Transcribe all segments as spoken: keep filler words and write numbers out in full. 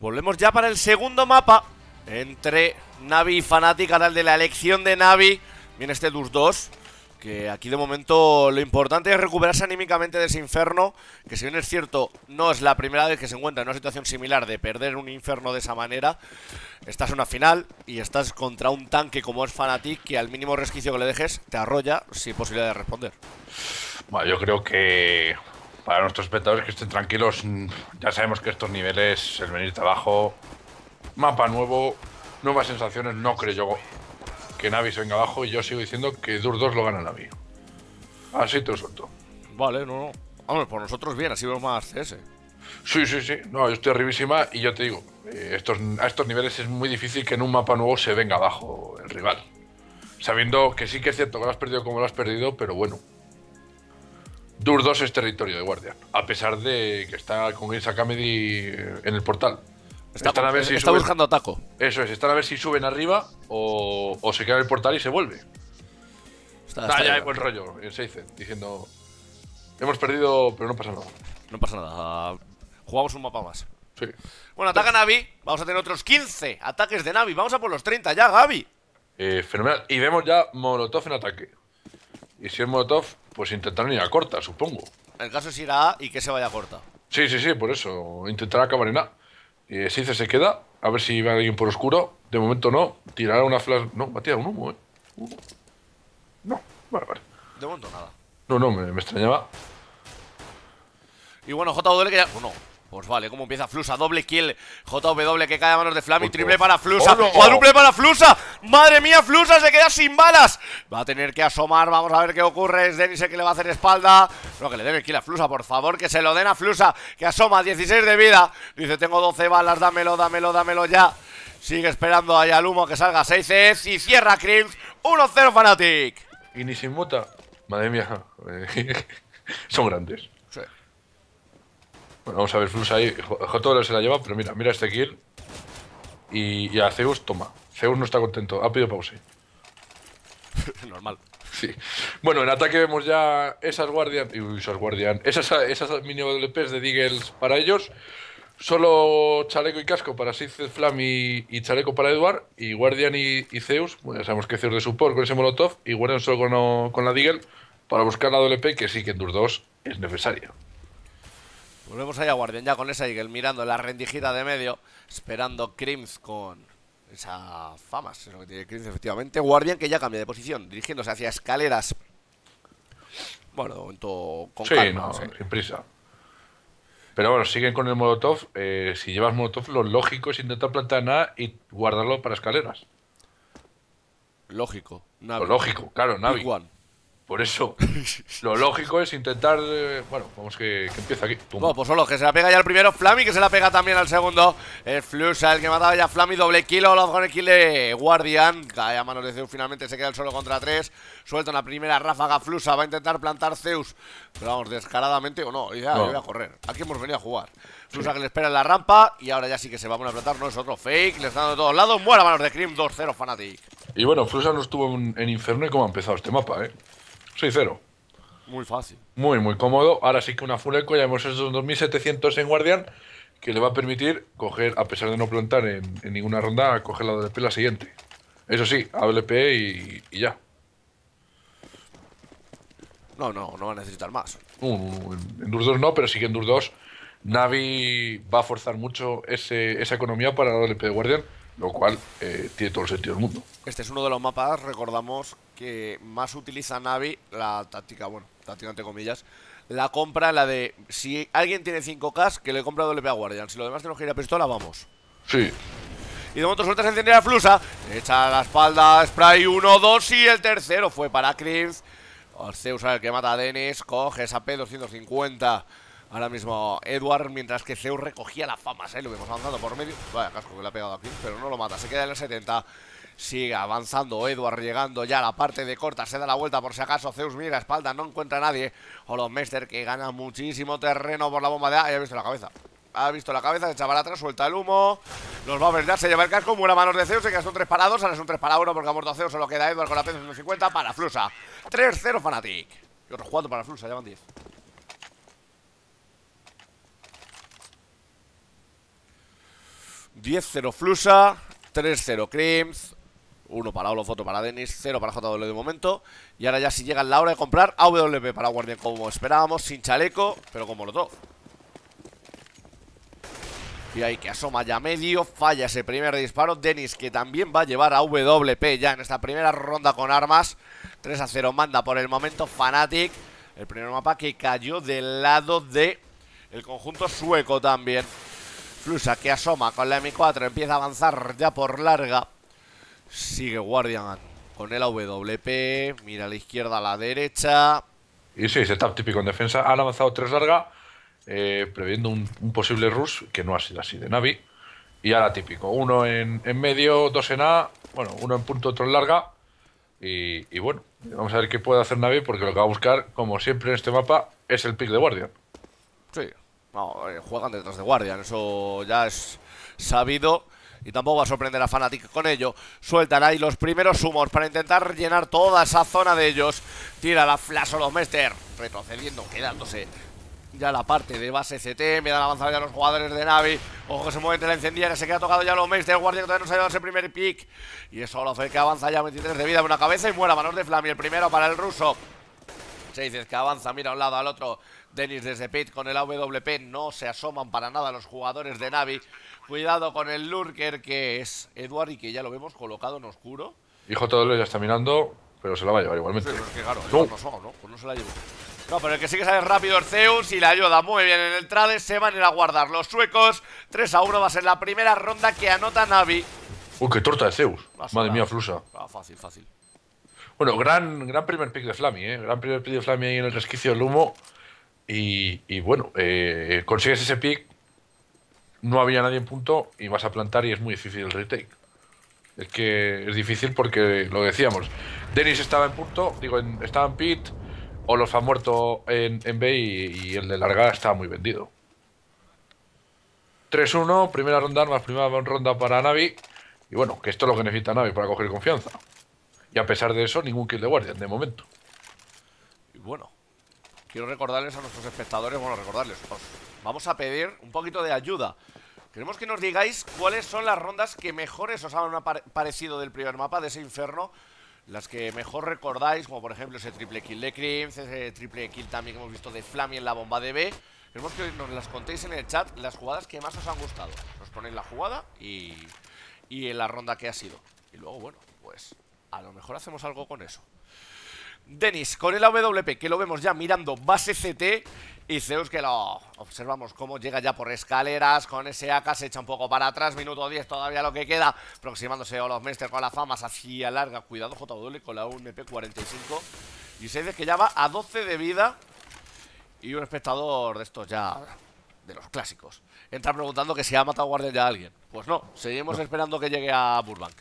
Volvemos ya para el segundo mapa entre Na'Vi y Fnatic, ahora el de la elección de Na'Vi. Viene este Dust dos, que aquí de momento lo importante es recuperarse anímicamente de ese Inferno, que si bien es cierto, no es la primera vez que se encuentra en una situación similar de perder un Inferno de esa manera. Estás en una final y estás contra un tanque como es Fnatic, que al mínimo resquicio que le dejes te arrolla sin posibilidad de responder. Bueno, yo creo que para nuestros espectadores que estén tranquilos, ya sabemos que estos niveles, el venirte abajo, mapa nuevo, nuevas sensaciones, no creo yo que Na'Vi se venga abajo, y yo sigo diciendo que Dust dos lo gana Na'Vi. Así te lo suelto. Vale, no, no. Hombre, por nosotros bien, así vemos más C S. Sí, sí, sí. No, yo estoy arribísima y yo te digo, eh, estos, a estos niveles es muy difícil que en un mapa nuevo se venga abajo el rival. Sabiendo que sí que es cierto que lo has perdido como lo has perdido, pero bueno. Dust dos es territorio de Guardian, a pesar de que está con Gris Academy en el portal. Está, están a ver si está suben, buscando ataco. Eso es, están a ver si suben arriba o, o se queda en el portal y se vuelve. Está, está ah, ya hay buen rollo en Seizeth, diciendo hemos perdido, pero no pasa nada. No pasa nada, jugamos un mapa más. Sí. Bueno, ataca Na'Vi, vamos a tener otros quince ataques de Na'Vi, vamos a por los treinta ya, Gaby. Eh, fenomenal, y vemos ya Molotov en ataque. Y si es Molotov, pues intentarán ir a corta, supongo. El caso es ir a A y que se vaya a corta. Sí, sí, sí, por eso, intentará acabar en A. Eh, Seizeth se queda, a ver si va alguien por oscuro. De momento no, tirará una flash. No, va a tirar un humo, eh. Humo. No, vale, vale. De momento nada. No, no, me, me extrañaba. Y bueno, J W que ya. Bueno, pues vale, como empieza Flusha, doble kill. J W que cae a manos de Flammy, triple para Flusha, oh, no. Cuádruple para Flusha. Madre mía, Flusha se queda sin balas. Va a tener que asomar, vamos a ver qué ocurre. Es Dennis el que le va a hacer espalda. No, que le den el kill a Flusha, por favor, que se lo den a Flusha, que asoma, dieciséis de vida. Dice, tengo doce balas, dámelo, dámelo, dámelo ya. Sigue esperando ahí al humo que salga seis C y cierra Krimz. uno cero Fnatic. Y ni sin muta. Madre mía. Son grandes. Sí. Bueno, vamos a ver Flusha ahí. J W se la lleva, pero mira, mira este kill. Y, y a Zeus, toma. Zeus no está contento, ha pedido pause. Normal. Sí. Bueno, en ataque vemos ya esas Guardian. Uy, esas Guardian. Esas, esas mini W Ps de Deagles para ellos. Solo chaleco y casco para Seizeth, Flammy y, y chaleco para Edward. Y Guardian y, y Zeus. Bueno, ya sabemos que Zeus de support con ese Molotov. Y Guardian solo con, con la Deagle para buscar la W P, que sí que en Dust dos es necesaria. Volvemos allá a Guardian ya con esa Deagle mirando la rendijita de medio. Esperando Krimz con esa fama, es lo que tiene Krimz, efectivamente. Guardian que ya cambia de posición, dirigiéndose hacia escaleras. Bueno, de momento con sí, calma, no, sí. Sin prisa. Pero bueno, siguen con el Molotov. eh, Si llevas Molotov, lo lógico es intentar plantar nada y guardarlo para escaleras. Lógico, Na'Vi. Lo lógico, claro, Na'Vi. Por eso, lo lógico es intentar... Eh, bueno, vamos que, que empieza aquí. Pum. No, pues solo que se la pega ya el primero, Flammy que se la pega también al segundo. El Flusha, el que mataba ya a Flammy, doble kill, Olaf con el kill de Guardian. Cae a manos de Zeus, finalmente se queda el solo contra tres. Suelta una primera ráfaga, Flusha va a intentar plantar Zeus. Pero vamos, descaradamente o no, ya no. Voy a correr. Aquí hemos venido a jugar. Flusha sí. Que le espera en la rampa y ahora ya sí que se va a plantar, no es otro fake. Le están dando de todos lados, muere a manos de Krim, dos cero Fnatic. Y bueno, Flusha no estuvo en, en Inferno y cómo ha empezado este mapa, eh. seis cero. Muy fácil. Muy, muy cómodo. Ahora sí que una full eco. Ya hemos hecho dos mil setecientos en Guardian, que le va a permitir coger, a pesar de no plantar en, en ninguna ronda, coger la A W P la siguiente. Eso sí, A W P y, y ya. No, no, no va a necesitar más. Uh, en Dust dos no, pero sí que en Dust dos Na'Vi va a forzar mucho ese, esa economía para la A W P de Guardian, lo cual eh, tiene todo el sentido del mundo. Este es uno de los mapas, recordamos, que más utiliza Na'Vi la táctica, bueno, táctica entre comillas, la compra, la de si alguien tiene cinco K, que le compra W P a Guardian, si lo demás tenemos que ir a pistola, vamos. Sí. Y de momento sueltas encender a Flusha, echa a la espalda, spray uno, dos y el tercero fue para Krimz. Zeus, el que mata a Dennis, coge esa P doscientos cincuenta. Ahora mismo Edward, mientras que Zeus recogía las famas, ¿eh? Lo vemos avanzando por medio. Vaya casco que le ha pegado aquí, pero no lo mata, se queda en el setenta. Sigue avanzando Edward, llegando ya a la parte de corta. Se da la vuelta por si acaso, Zeus mira a espalda, no encuentra a nadie. Olofmeister que gana muchísimo terreno por la bomba de A. Ha visto la cabeza, ha visto la cabeza, se echa para atrás, suelta el humo. Los va a verdad, se lleva el casco, muere a manos de Zeus. Se quedan son tres para dos, ahora son tres para uno porque ha muerto Zeus. Solo queda Edward con la P doscientos cincuenta para Flusha. tres cero Fnatic. Y otro cuatro para Flusha, llevan diez. diez cero Flusha, tres cero Krimz, uno para Olof, otro para Dennis, cero para J W de momento. Y ahora ya si llega la hora de comprar A W P para Guardian como esperábamos, sin chaleco, pero con molotov. Y ahí que asoma ya medio, falla ese primer disparo. Dennis, que también va a llevar a A W P ya en esta primera ronda con armas. tres a cero manda por el momento Fnatic. El primer mapa que cayó del lado de el conjunto sueco también. Flusha que asoma con la M cuatro, empieza a avanzar ya por larga. Sigue Guardian con el A W P, mira a la izquierda, a la derecha. Y sí, setup típico en defensa. Han avanzado tres larga, eh, previendo un, un posible rush, que no ha sido así de Na'Vi. Y ahora típico, uno en, en medio, dos en A, bueno, uno en punto, otro en larga. Y, y bueno, vamos a ver qué puede hacer Na'Vi, porque lo que va a buscar, como siempre en este mapa, es el pick de Guardian. Sí, no, juegan detrás de Guardian, eso ya es sabido. Y tampoco va a sorprender a Fnatic con ello. Sueltan ahí los primeros humos para intentar llenar toda esa zona de ellos. Tira la flash olofmeister, retrocediendo, quedándose ya la parte de base C T. Me dan avanzada ya los jugadores de Na'Vi. Ojo que se mueve entre la incendia, que se queda tocado ya olofmeister. Guardian todavía no se ha llevado ese primer pick. Y eso lo hace que avanza ya veintitrés de vida de una cabeza. Y muere a manos de Flammy, el primero para el ruso. Seizeth que avanza, mira a un lado, al otro. Dennis desde pit con el A W P. No se asoman para nada los jugadores de Na'Vi. Cuidado con el lurker que es Edward y que ya lo vemos colocado en oscuro. Y J W ya está mirando, pero se la va a llevar igualmente. Sí, pero es que claro, no. No, son, ¿no? Pues no se la llevo. No, pero el que sí que sale rápido es Zeus y la ayuda muy bien en el trade. Se van a ir a guardar los suecos. tres a uno va a ser la primera ronda que anota Na'Vi. Uy, qué torta de Zeus. Madre mía, Flusha. Ah, fácil, fácil. Bueno, gran, gran primer pick de Flammy, ¿eh? Gran primer pick de Flammy ahí en el resquicio del humo. Y, y bueno, eh, consigues ese pick. No había nadie en punto y vas a plantar y es muy difícil el retake. Es que es difícil porque lo decíamos. Dennis estaba en punto, digo, en, estaba en pit, Olof ha muerto en, en B y, y el de largada estaba muy vendido. tres uno, primera ronda armas, primera ronda para Na'Vi. Y bueno, que esto es lo que necesita Na'Vi para coger confianza. Y a pesar de eso, ningún kill de Guardian de momento. Y bueno, quiero recordarles a nuestros espectadores, bueno, recordarles, os vamos a pedir un poquito de ayuda. Queremos que nos digáis cuáles son las rondas que mejores os han parecido del primer mapa, de ese inferno. Las que mejor recordáis, como por ejemplo ese triple kill de Krimz, ese triple kill también que hemos visto de Flammy en la bomba de B. Queremos que nos las contéis en el chat, las jugadas que más os han gustado. Nos ponéis la jugada y, y en la ronda que ha sido. Y luego, bueno, pues a lo mejor hacemos algo con eso. Dennis con el A W P, que lo vemos ya mirando base C T. Y Zeus que lo observamos cómo llega ya por escaleras. Con ese A K se echa un poco para atrás. Minuto diez todavía lo que queda. Aproximándose olofmeister con las famas hacia larga. Cuidado J W con la U M P cuarenta y cinco. Y Seizeth que ya va a doce de vida. Y un espectador de estos ya, de los clásicos, entra preguntando que si ha matado a Guardian ya a alguien. Pues no, seguimos no. esperando que llegue a Burbank.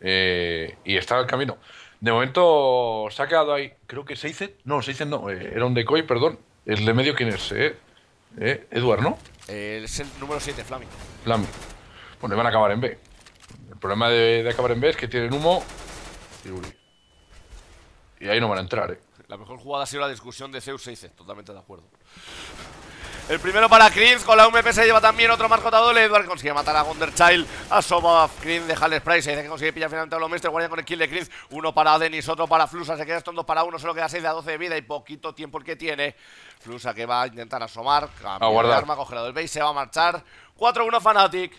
Eh, y está el camino. De momento se ha quedado ahí, creo que Seizeth, no, Seizeth no, eh, era un decoy, perdón. El de medio, ¿quién es? Eh, eh, Edward, ¿no? Eh, es el número siete, Flammy. Flammy. Bueno, van a acabar en B. El problema de, de acabar en B es que tienen humo y Uri. Y ahí no van a entrar, ¿eh? La mejor jugada ha sido la discusión de Zeus Seizeth, totalmente de acuerdo. El primero para Krimz, con la U M P se lleva también otro más J W. Edward consigue matar a Wonderchild, asoma a Krimz, deja el spray, Seizeth que consigue pillar finalmente a Olofmeister, Guardian con el kill de Krimz. Uno para Dennis, otro para Flusha, se queda estos dos para uno, solo queda seis a doce de vida y poquito tiempo el que tiene. Flusha que va a intentar asomar, cambia de arma, cogerá del base, se va a marchar. cuatro uno Fnatic.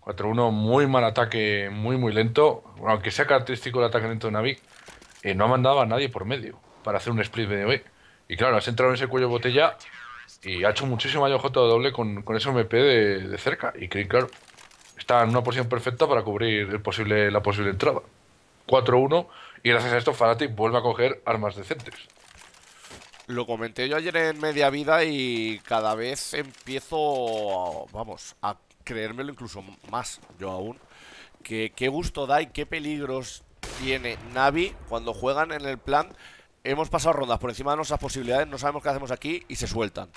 cuatro uno, muy mal ataque, muy muy lento. Bueno, aunque sea característico el ataque lento de Na'Vi, eh, no ha mandado a nadie por medio para hacer un split medio B. Y claro, has entrado en ese cuello botella. Y ha hecho muchísimo daño J W con, con ese M P de, de cerca. Y que, claro, está en una posición perfecta para cubrir el posible, la posible entrada. cuatro uno. Y gracias a esto Fnatic vuelve a coger armas decentes. Lo comenté yo ayer en Media Vida y cada vez empiezo, vamos, a creérmelo incluso más yo aún. Que qué gusto da y qué peligros tiene Na'Vi cuando juegan en el plan... Hemos pasado rondas por encima de nuestras posibilidades, no sabemos qué hacemos aquí y se sueltan.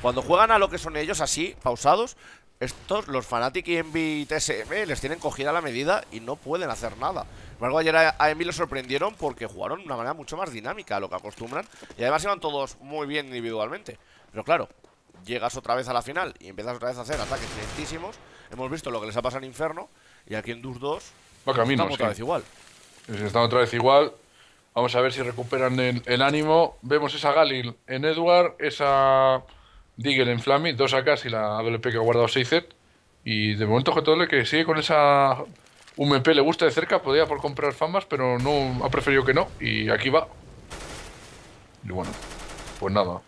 Cuando juegan a lo que son ellos así, pausados, estos, los Fnatic y EnVy T S M, les tienen cogida la medida y no pueden hacer nada. Sin embargo, ayer a EnVy lo sorprendieron porque jugaron de una manera mucho más dinámica a lo que acostumbran. Y además iban todos muy bien individualmente. Pero claro, llegas otra vez a la final y empiezas otra vez a hacer ataques lentísimos. Hemos visto lo que les ha pasado en Inferno. Y aquí en Dust dos va camino, estamos sí. otra vez igual. Están otra vez igual. Vamos a ver si recuperan el, el ánimo. Vemos esa Galil en Edward, esa Diggle en Flammy, dos A Ks y la A W P que ha guardado Seizeth. Y de momento J W que sigue con esa U M P, le gusta de cerca, podía por comprar famas, pero no ha preferido que no. Y aquí va. Y bueno, pues nada.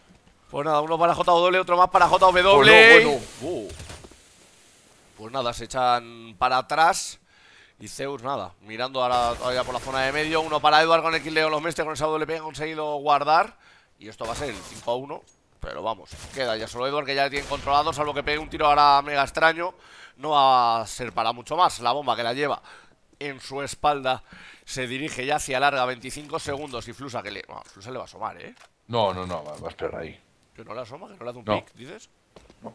Pues nada, uno para J W, otro más para J W. Pues no, bueno. uh. Pues nada, se echan para atrás. Y Zeus, nada, mirando ahora todavía por la zona de medio. Uno para Edward con el kill de olofmeister, con esa W P han conseguido guardar. Y esto va a ser el cinco a uno. Pero vamos, queda ya solo Edward, que ya le tienen controlado. Salvo que pegue un tiro ahora mega extraño, no va a ser para mucho más. La bomba que la lleva en su espalda se dirige ya hacia larga, veinticinco segundos. Y Flusha que le... No, Flusha le va a asomar, ¿eh? No, no, no, va a esperar ahí. ¿Que no le asoma? ¿Que no le hace un no. pick, dices? No.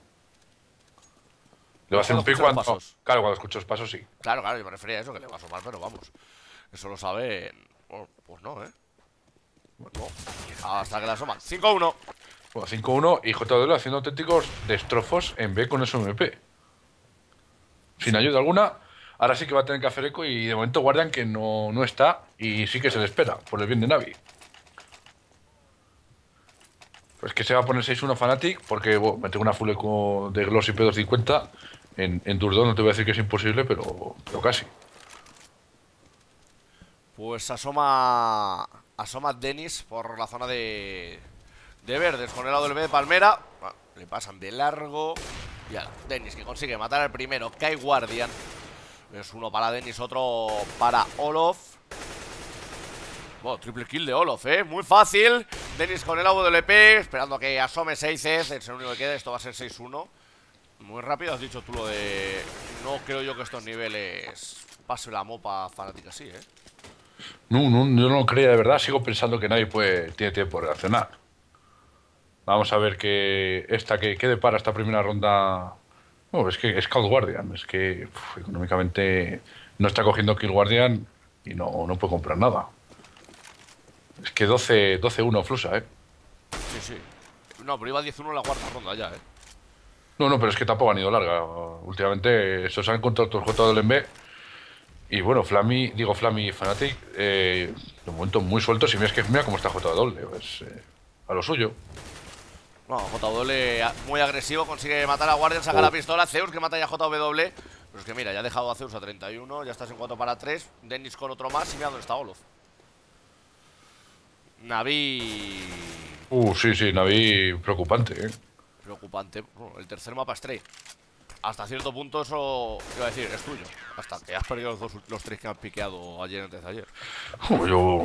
Le va a hacer un pick cuando... Oh, claro, cuando escucho los pasos, sí. Claro, claro, yo me refería a eso, que le va a asomar, pero vamos. Eso lo saben... Bueno, pues no, ¿eh? Pues no. Hasta que le asoman. cinco uno. Bueno, cinco uno y J W haciendo auténticos destrozos en B con S M P. Sin ayuda alguna. Ahora sí que va a tener que hacer eco y de momento Guardian que no, no está. Y sí que se le espera, por el bien de Na'Vi. Pues que se va a poner seis uno Fnatic, porque bueno, me tengo una full eco de Gloss y P doscientos cincuenta en, en Dust dos, no te voy a decir que es imposible, pero, pero casi. Pues asoma asoma Dennis por la zona de, de verdes, con el A W P de Palmera. Bueno, le pasan de largo. Y ahora Dennis que consigue matar al primero, cae Guardian. Es uno para Dennis, otro para Olof. Wow, triple kill de Olof, eh, muy fácil. Dennis con el A W P, esperando a que asome Seizeth, es el único que queda, esto va a ser seis uno. Muy rápido, has dicho tú lo de... No creo yo que estos niveles pase la mopa Fnatic así, eh. No, no, yo no lo creía, de verdad, sigo pensando que nadie puede, tiene tiempo de reaccionar. Vamos a ver que esta que quede para esta primera ronda... No, es que es Cold Guardian, es que uf, económicamente no está cogiendo Kill Guardian y no, no puede comprar nada. Es que doce uno Flusha, ¿eh? Sí, sí. No, pero iba diez uno en la cuarta ronda ya, ¿eh? No, no, pero es que tampoco han ido larga. Últimamente se os han encontrado todos los J W M B. Y bueno, Flammy, digo Flammy y Fnatic, eh, de momento muy sueltos. Si miras que mira cómo está J W, pues eh, a lo suyo. No, J W muy agresivo, consigue matar a Guardian, saca oh. la pistola. Zeus que mata ya a J W. Pero es que mira, ya ha dejado a Zeus a treinta y uno, ya estás en cuatro para tres. Dennis con otro más y mira dónde está Olof. Na'Vi. Uh, sí, sí, Na'Vi preocupante, ¿eh? Preocupante. Bueno, el tercer mapa es Stray. Hasta cierto punto eso, iba a decir, es tuyo. Hasta que has perdido los, dos, los tres que han piqueado ayer antes de ayer. Oh, yo,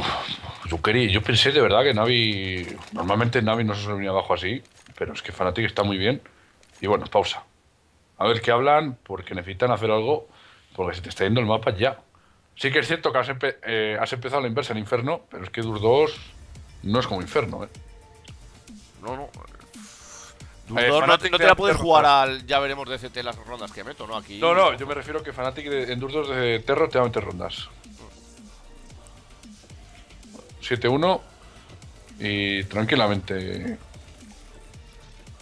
yo, quería, yo pensé de verdad que Na'Vi... Normalmente Na'Vi no se suele venir abajo así, pero es que Fnatic está muy bien. Y bueno, pausa. A ver qué hablan, porque necesitan hacer algo, porque se te está yendo el mapa ya. Sí que es cierto que has, empe eh, has empezado la inversa en Inferno, pero es que Dust dos... No es como Inferno, eh. No, no. Eh, no, no te, no te la puedes jugar al. Ya veremos de C T las rondas que meto, ¿no? Aquí. No, no, yo me refiero que Fnatic de, en Dust dos de Terror te va a meter rondas. siete uno. Y tranquilamente.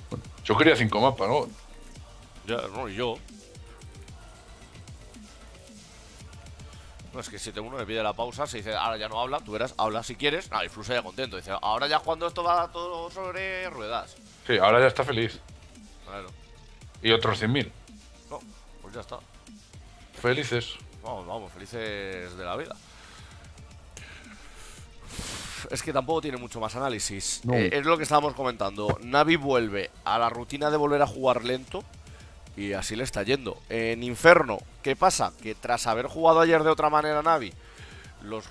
Bueno, yo quería cinco mapas, ¿no? Ya, no, yo. No, es que siete uno me pide la pausa, se dice, ahora ya no habla, tú verás, habla si quieres. Ah, y Flusha ya contento, dice, ahora ya cuando esto va todo sobre ruedas. Sí, ahora ya está feliz. Claro. Y otros cien mil. No, pues ya está. Felices. Vamos, vamos, felices de la vida. Es que tampoco tiene mucho más análisis. No. Eh, es lo que estábamos comentando. Na'Vi vuelve a la rutina de volver a jugar lento. Y así le está yendo. En Inferno, ¿qué pasa? Que tras haber jugado ayer de otra manera Na'Vi, los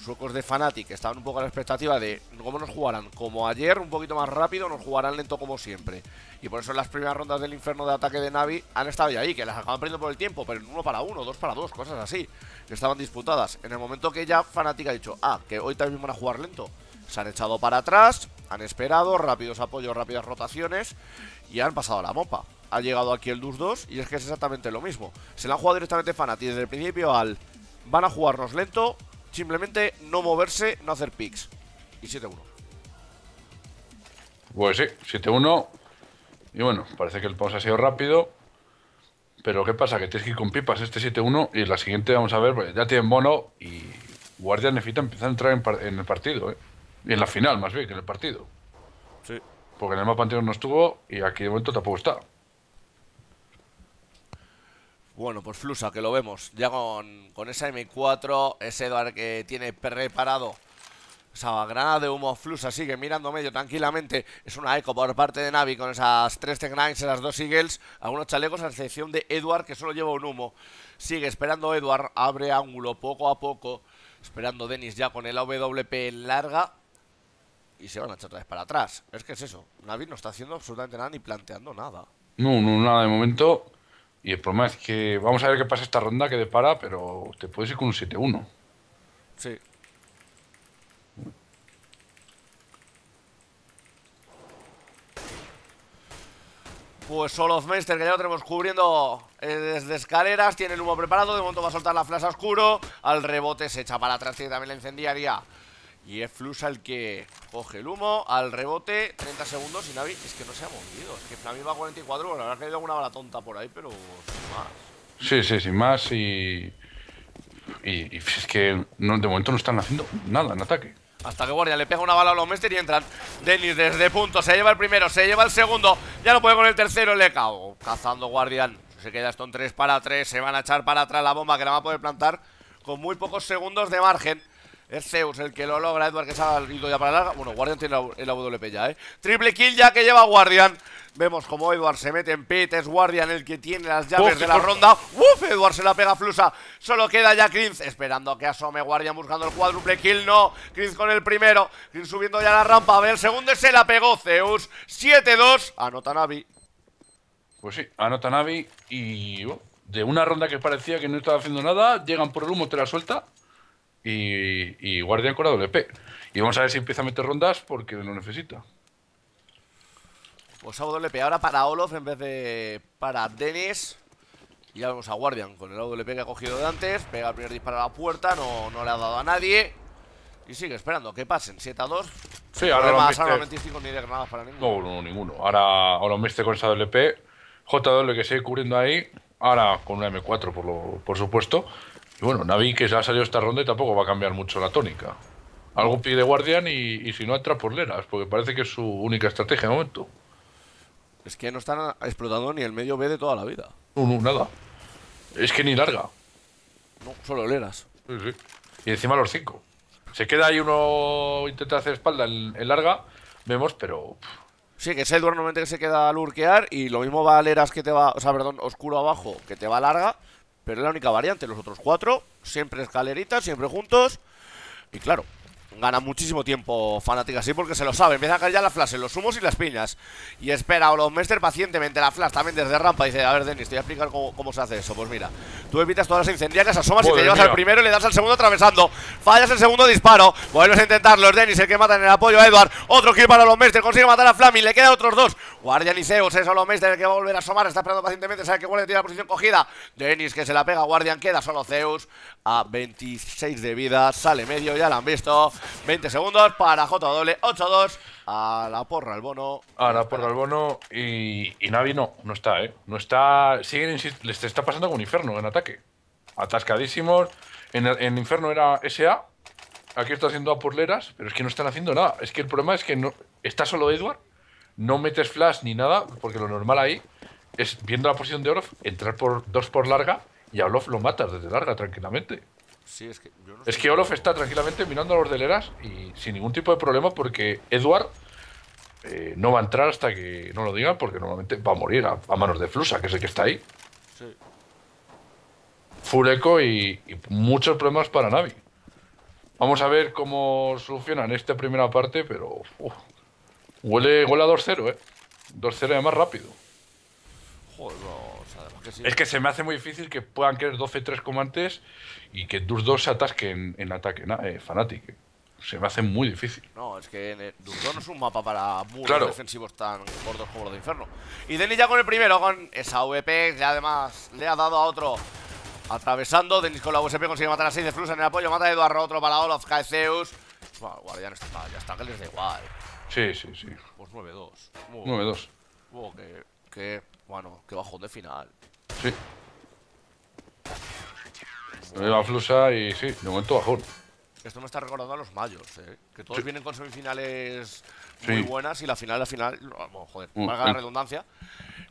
suecos de Fnatic estaban un poco a la expectativa de cómo nos jugarán como ayer, un poquito más rápido, nos jugarán lento como siempre. Y por eso en las primeras rondas del Inferno de ataque de Na'Vi han estado ya ahí, que las acaban perdiendo por el tiempo, pero en uno para uno, dos para dos, cosas así, que estaban disputadas. En el momento que ya Fnatic ha dicho, ah, que hoy también van a jugar lento, se han echado para atrás, han esperado, rápidos apoyos, rápidas rotaciones y han pasado a la mopa. Ha llegado aquí el Dust dos y es que es exactamente lo mismo. Se la han jugado directamente Fnatic desde el principio al... Van a jugarnos lento, simplemente no moverse, no hacer picks. Y siete uno. Pues sí, siete uno. Y bueno, parece que el pause ha sido rápido. Pero ¿qué pasa? Que tienes que ir con pipas este siete uno y la siguiente vamos a ver, pues ya tienen bono y Guardian necesita empezar a entrar en, par en el partido, ¿eh? Y en la final más bien que en el partido. Sí. Porque en el mapa anterior no estuvo y aquí de momento tampoco está. Bueno, pues Flusha, que lo vemos ya con, con esa M cuatro, es Edward que tiene preparado esa granada de humo. Flusha sigue mirando medio tranquilamente. Es una eco por parte de Na'Vi con esas tres Tech nueve, esas dos Eagles, algunos chalecos, a excepción de Edward, que solo lleva un humo. Sigue esperando Edward, abre ángulo poco a poco, esperando Dennis ya con el A W P larga. Y se van a echar otra vez para atrás. Es que es eso, Na'Vi no está haciendo absolutamente nada ni planteando nada. No, no, nada de momento. Y el problema es que vamos a ver qué pasa esta ronda, que depara, pero te puedes ir con un siete uno. Sí. Pues olofmeister, que ya lo tenemos cubriendo eh, desde escaleras. Tiene el humo preparado. De momento va a soltar la flasha oscuro. Al rebote se echa para atrás y también la incendiaría. Y es Flusha el que coge el humo. Al rebote, treinta segundos. Y Na'Vi es que no se ha movido. Es que Flammy va a cuarenta y cuatro. Bueno, habrá caído alguna bala tonta por ahí, pero sin más. Sí, sí, sin más. Y, y, y es que no, de momento no están haciendo nada en ataque. Hasta que Guardian le pega una bala a olofmeister y entran. Dennis desde punto, se lleva el primero, se lleva el segundo. Ya no puede con el tercero, le cago. Cazando Guardian, se queda esto en tres para tres. Se van a echar para atrás la bomba, que la va a poder plantar con muy pocos segundos de margen. Es Zeus el que lo logra, Edward que se ha ido ya para larga. Bueno, Guardian tiene el A W P ya, eh. Triple kill ya que lleva Guardian. Vemos como Edward se mete en pit. Es Guardian el que tiene las llaves Uf, de la por... ronda. Uf, Edward se la pega a Flusha. Solo queda ya Krimz esperando a que asome Guardian buscando el cuádruple kill. No, Krimz con el primero. Krimz subiendo ya la rampa. A ver, el segundo se la pegó Zeus. siete dos. Anota Na'Vi. Pues sí, anota Na'Vi. Y oh, de una ronda que parecía que no estaba haciendo nada, llegan por el humo, te la suelta. Y, y Guardian con A W P. Y vamos a ver si empieza a meter rondas porque lo necesita. Pues A W P ahora para Olof en vez de para Dennis. Y ya vemos a Guardian con el A W P que ha cogido de antes. Pega el primer disparo a la puerta, no, no le ha dado a nadie. Y sigue esperando que pasen siete a dos. Sí, ahora no más veinticinco ni de granadas para ninguno. No, no, ninguno. Ahora Olofmeister con esa A W P. J W que sigue cubriendo ahí. Ahora con una M cuatro por, lo, por supuesto. Y bueno, Na'Vi que se ha salido esta ronda y tampoco va a cambiar mucho la tónica. Algo pide Guardian y, y si no entra por leras, porque parece que es su única estrategia de momento. Es que no están explotando ni el medio B de toda la vida. No, no, nada. Es que ni larga. No, solo leras. Sí, sí. Y encima los cinco. Se queda ahí uno, intenta hacer espalda en, en larga, vemos, pero... Sí, que es Edward normalmente que se queda al lurkear y lo mismo va a leras que te va... O sea, perdón, oscuro abajo que te va a larga. Pero es la única variante, los otros cuatro siempre escaleritas, siempre juntos. Y claro, gana muchísimo tiempo Fnatic así porque se lo sabe. Empieza a caer ya la flash en los humos y las piñas. Y espera a olofmeister pacientemente la flash también desde rampa. Dice, a ver Dennis, te voy a explicar cómo, cómo se hace eso. Pues mira, tú evitas todas las incendiarias, asomas y te llevas mía. al primero y le das al segundo atravesando. Fallas el segundo disparo, vuelves a intentarlo. Es Dennis el que mata en el apoyo a Edward. Otro kill para olofmeister, consigue matar a Flammy, le quedan otros dos. Guardian y Zeus, es olofmeister el que va a volver a asomar. Está esperando pacientemente, sabe que Guardian tiene la posición cogida. Dennis que se la pega, Guardian queda solo Zeus. A veintiséis de vida, sale medio, ya la han visto. veinte segundos para J W, ocho dos. A la porra el bono. A la porra el bono. Y, y Na'Vi no, no está, eh. No está. Siguen, les está pasando con Inferno en ataque. Atascadísimos. En, en Inferno era S A. Aquí está haciendo apurleras, pero es que no están haciendo nada. Es que el problema es que no está solo Edward. No metes flash ni nada, porque lo normal ahí es, viendo la posición de Olof, entrar por dos por larga y a Olof lo matas desde larga tranquilamente. Sí, es que, yo no es que Olof está tranquilamente mirando a los deleras y sin ningún tipo de problema porque Edward eh, no va a entrar hasta que no lo digan porque normalmente va a morir a, a manos de Flusha, que es el que está ahí. Sí. Full eco y, y muchos problemas para Na'Vi. Vamos a ver cómo solucionan esta primera parte, pero uf, huele, huele a dos cero, ¿eh? dos cero además rápido. Joder, o sea, además que sí. Es que se me hace muy difícil que puedan querer doce tres como antes y que Dust dos se atasque en, en ataque eh, Fnatic. Eh. Se me hace muy difícil. No, es que Dust dos no es un mapa para muros claro. defensivos tan gordos como los de Inferno. Y Dennis ya con el primero, con esa A W P que además le ha dado a otro. Atravesando, Dennis con la U S P consigue matar a Seizeth. Flusha en el apoyo, mata a Edward, otro para Olof, cae Zeus. Bueno, ya, no está, ya está, que les da igual. Sí, sí, sí. Pues nueve dos. nueve dos. Wow, que, que... Bueno, que bajón de final. Sí. Me iba a flusha y sí, de momento bajón. Esto me está recordando a los mayos, ¿eh? Que todos sí. vienen con semifinales muy sí. buenas y la final, la final... Bueno, joder, mm, valga mm. la redundancia.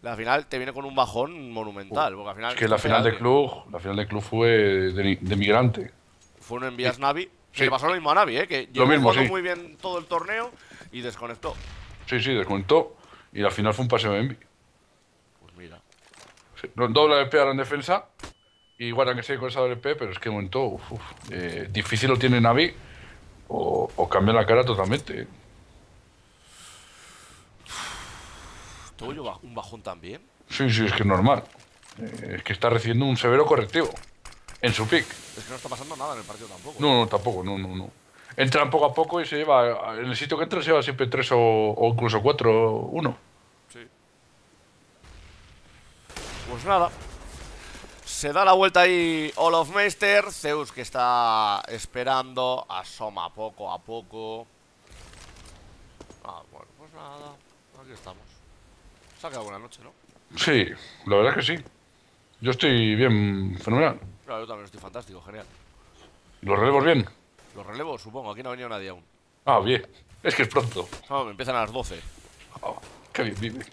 La final te viene con un bajón monumental. Uh, porque al final, es que la final, de club, la final de club fue de, de migrante. Fue un envías sí. Na'Vi. Que sí. le pasó lo mismo a Na'Vi, ¿eh? Que lo mismo, sí. muy bien todo el torneo y desconectó. Sí, sí, desconectó. Y al final fue un paseo de Envy. Pues mira. Sí, doble A D P ahora en defensa. Y Guardian que sigue con esa A D P, pero es que de momento uf, uf, eh, difícil lo tiene Na'Vi. O, o cambia la cara totalmente. ¿Tuvo yo un bajón también? Sí, sí, es que es normal. Eh, es que está recibiendo un severo correctivo. En su pick. Es que no está pasando nada en el partido tampoco. No, no, tampoco, no, no, no. Entran poco a poco y se lleva. En el sitio que entra se lleva siempre tres o, o incluso cuatro, uno. Sí. Pues nada. Se da la vuelta ahí olofmeister. Zeus que está esperando. Asoma poco a poco. Ah, bueno, pues nada. Aquí estamos. Se ha quedado buena noche, ¿no? Sí, la verdad es que sí. Yo estoy bien, fenomenal. Claro, yo también estoy fantástico, genial. ¿Los relevos bien? Los relevos, supongo, aquí no ha venido nadie aún. Ah, bien, es que es pronto. No, me empiezan a las doce. Oh, qué bien vive.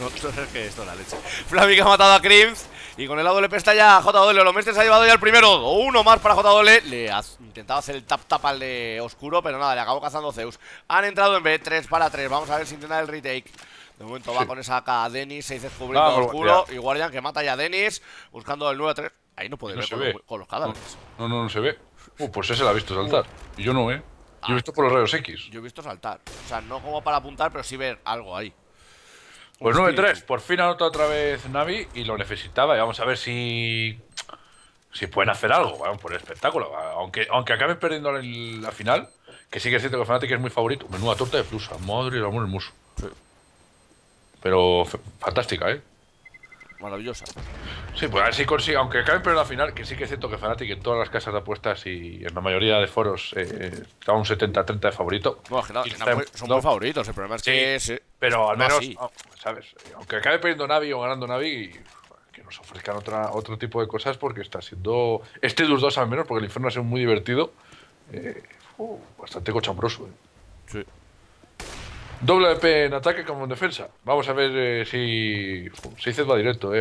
No, no es que esto es la leche. Flammy que ha matado a Krimz. Y con el A W P está ya J W. Olofmeister se ha llevado ya el primero. Uno más para J W. Le ha intentado hacer el tap-tap al de Oscuro, pero nada, le acabó cazando Zeus. Han entrado en B, tres para tres. Vamos a ver si intenta el retake. De momento sí. va con esa A K a Dennis. seis cubriendo ah, Oscuro. Ya. Y Guardian que mata ya a Dennis. Buscando el nueve a tres. Ahí no puede no ver se con, ve. Los, con los cadáveres. No, no, no, no se ve. Uh, pues ese la ha visto saltar. Uh. Y yo no, ¿eh? Yo he ah, visto por los rayos X. Yo he visto saltar. O sea, no como para apuntar, pero sí ver algo ahí. Pues nueve tres, por fin anota otra vez Na'Vi y lo necesitaba. Y vamos a ver si si pueden hacer algo, bueno, por el espectáculo. Aunque, aunque acaben perdiendo la final, que sí que es cierto que Fnatic es muy favorito. Menuda torta de flusha, madre del amor hermoso. Sí. Pero fantástica, ¿eh? Maravillosa. Sí, pues a ver si consigue, aunque acaben perdiendo la final, que sí que es cierto que Fnatic en todas las casas de apuestas y en la mayoría de foros eh, está un setenta a treinta de favorito. Bueno, que no, que no, son muy favoritos, el problema es que... Sí, es, pero al menos, no, ¿sabes? Aunque acabe perdiendo Na'Vi o ganando Na'Vi, que nos ofrezcan otra, otro tipo de cosas porque está siendo... Este dos dos al menos, porque el Inferno ha sido muy divertido. Eh, oh, bastante cochambroso, ¿eh? Sí. Doble A D P en ataque como en defensa. Vamos a ver eh, si... Seizeth va directo, eh.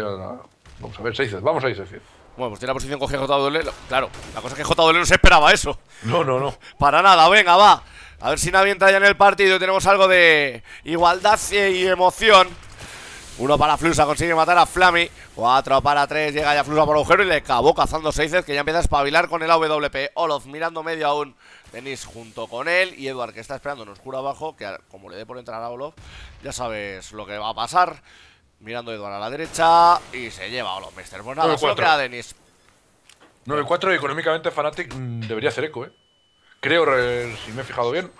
Vamos a ver, Seizeth. Vamos a ir, Seizeth. Bueno, pues tiene la posición cogida J W. Claro, la cosa es que J W no se esperaba eso. No, no, no. Para nada, venga, va. A ver si Na'Vi entra ya en el partido. Tenemos algo de igualdad y emoción. Uno para flusha, consigue matar a Flammy. cuatro para tres, llega ya flusha por agujero y le acabó cazando Seizeth, que ya empieza a espabilar con el A W P. Olof mirando medio aún. Dennis junto con él y Edward, que está esperando en oscuro abajo, que como le dé por entrar a Olof, ya sabes lo que va a pasar. Mirando Edward a la derecha y se lleva a olofmeister. Pues nada, solo queda Dennis. nueve cuatro, económicamente Fnatic mmm, debería hacer eco, eh. Creo, si me he fijado bien.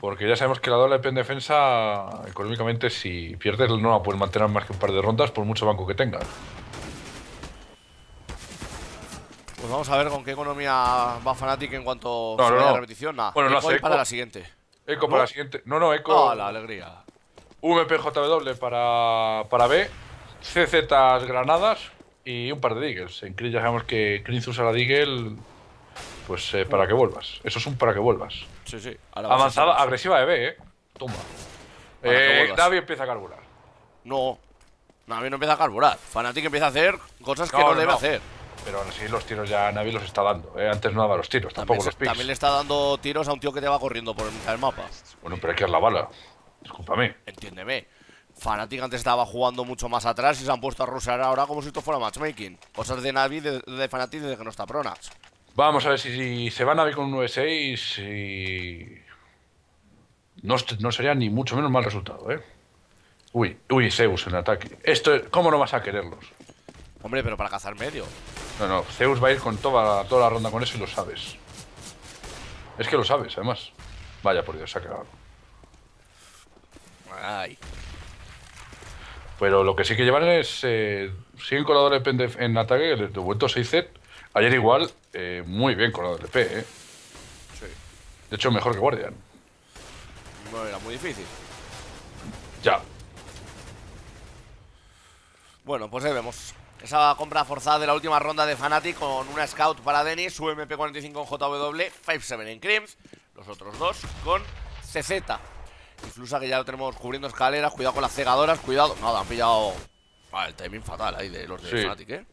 Porque ya sabemos que la doble A D P en defensa, económicamente, si pierdes no la puedes mantener más que un par de rondas por mucho banco que tengas. Pues vamos a ver con qué economía va Fnatic en cuanto no, no, no. a la repetición. Nah. Bueno, eco no hace eco. para la siguiente. Eco ¿No? para la siguiente. No, no, eco. Ah, oh, la alegría. V P J W para, para B. C Z granadas. Y un par de Deagles. En Krimz ya sabemos que Krimz usa la Deagle. Pues eh, para que vuelvas. Eso es un para que vuelvas. Sí, sí. Avanzada, agresiva de B, eh. Toma. Eh, Na'Vi empieza a carburar. No. Na'Vi no empieza a carburar. Fnatic empieza a hacer cosas que no, no, no debe no. hacer. Pero aún así los tiros ya Na'Vi los está dando. Eh. Antes no daba los tiros, tampoco también, los picks. También le está dando tiros a un tío que te va corriendo por el mapa. Bueno, pero hay que dar la bala. Discúlpame. Entiéndeme. Fnatic antes estaba jugando mucho más atrás y se han puesto a rushear ahora como si esto fuera matchmaking. Cosas de Na'Vi, de, de Fnatic desde que no está Pronax. Vamos a ver si, si se van a ver con un nueve seis y... No, no sería ni mucho menos mal resultado, ¿eh? Uy, uy, Zeus en ataque. Esto es... ¿Cómo no vas a quererlos? Hombre, pero para cazar medio. No, no, Zeus va a ir con toda, toda la ronda con eso y lo sabes. Es que lo sabes, además. Vaya, por Dios, se ha cagado. Ay. Pero lo que sí que llevan es... Eh, siguen con la doble en ataque, de vuelta seis Z. Ayer igual, eh, muy bien con la A D P, ¿eh? Sí. De hecho, mejor que Guardian. Bueno, era muy difícil. Ya. Bueno, pues ahí vemos esa compra forzada de la última ronda de Fnatic con una Scout para Dennis, su eme pe cuarenta y cinco en jota doble ve, cinco siete en Krimz, los otros dos con ce zeta. Y Flusha, que ya lo tenemos cubriendo escaleras, cuidado con las cegadoras, cuidado. Nada, han pillado... Ah, el timing fatal ahí de los de sí. Fnatic, ¿eh?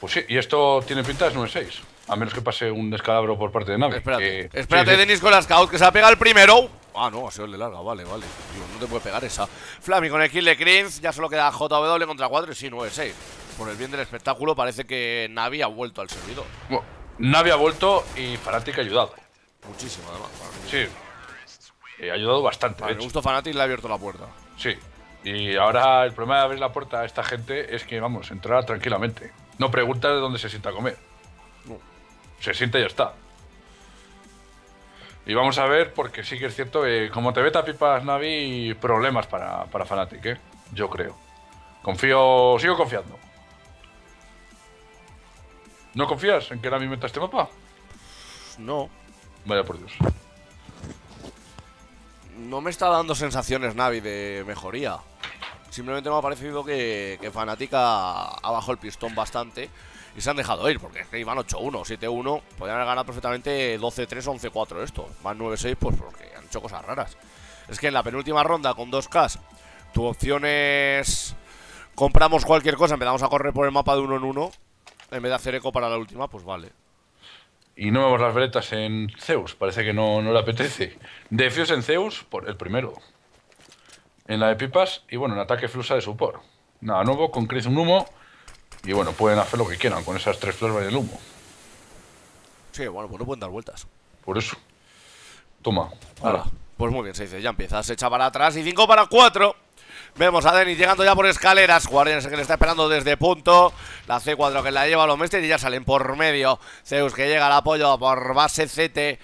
Pues sí, y esto tiene pinta de nueve seis, a menos que pase un descalabro por parte de Na'Vi. Espérate, que... espérate sí, Dennis sí. Con la Scout, que se ha pegado el primero. Ah, no, ha sido el de larga, vale, vale. Dios, no te puede pegar esa. Flammy con el kill de Krimz, ya solo queda jota doble contra cuatro y sí, nueve seis. Por el bien del espectáculo, parece que Na'Vi ha vuelto al servidor. Bueno, Na'Vi ha vuelto y Fnatic ha ayudado. Muchísimo, además. Sí, eh, ha ayudado bastante. Me gusta Fnatic, le ha abierto la puerta. Sí, y ahora el problema de abrir la puerta a esta gente es que, vamos, entrar tranquilamente. No pregunta de dónde se sienta a comer. No. Se sienta y ya está. Y vamos a ver, porque sí que es cierto, eh, como te beta pipas Na'Vi, problemas para, para Fnatic, ¿eh? Yo creo. Confío, sigo confiando. ¿No confías en que Na'Vi meta este mapa? No. Vaya por Dios. No me está dando sensaciones Na'Vi de mejoría. Simplemente me ha parecido que, que Fnatic ha bajado el pistón bastante y se han dejado ir, porque iban ocho uno, siete uno. Podrían haber ganado perfectamente doce tres, once cuatro esto. Van nueve seis, pues porque han hecho cosas raras. Es que en la penúltima ronda con dos kas, tu opción es... Compramos cualquier cosa, empezamos a correr por el mapa de uno en uno. En vez de hacer eco para la última, pues vale. Y no vemos las veletas en Zeus, parece que no, no le apetece. Defios en Zeus por el primero. En la de pipas y bueno, en ataque Flusha de support. Nada nuevo, con Krimz un humo. Y bueno, pueden hacer lo que quieran con esas tres flores del humo. Sí, bueno, pues no pueden dar vueltas. Por eso. Toma, ahora. Pues muy bien, se dice, ya empieza, se echa para atrás y cinco para cuatro. Vemos a Dennis llegando ya por escaleras. Guardian es el que le está esperando desde punto. La ce cuatro que la lleva a olofmeister y ya salen por medio. Zeus que llega al apoyo por base ce te.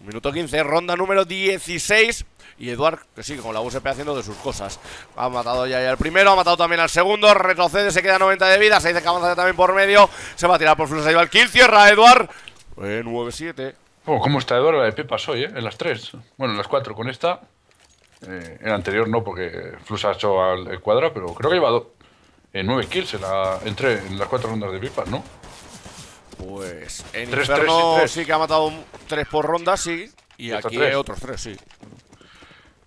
Minuto quince, ronda número dieciséis. Y Edward, que sigue con la u ese pe haciendo de sus cosas. Ha matado ya al primero, ha matado también al segundo. Retrocede, se queda noventa de vida. Seizeth que avanza también por medio. Se va a tirar por Flusha, se lleva el kill. Cierra Edward. Eh, nueve siete. Oh, ¿cómo está Edward? La de pipas hoy, ¿eh? En las tres. Bueno, en las cuatro con esta. Eh, en la anterior no, porque Flusha ha hecho al, el cuadra, pero creo que lleva do, eh, nueve kills en, la, en, tres, en las cuatro rondas de pipas, ¿no? Pues en tres, Inferno tres, tres. Sí que ha matado tres por ronda, sí. Y, y aquí hay otros tres, sí.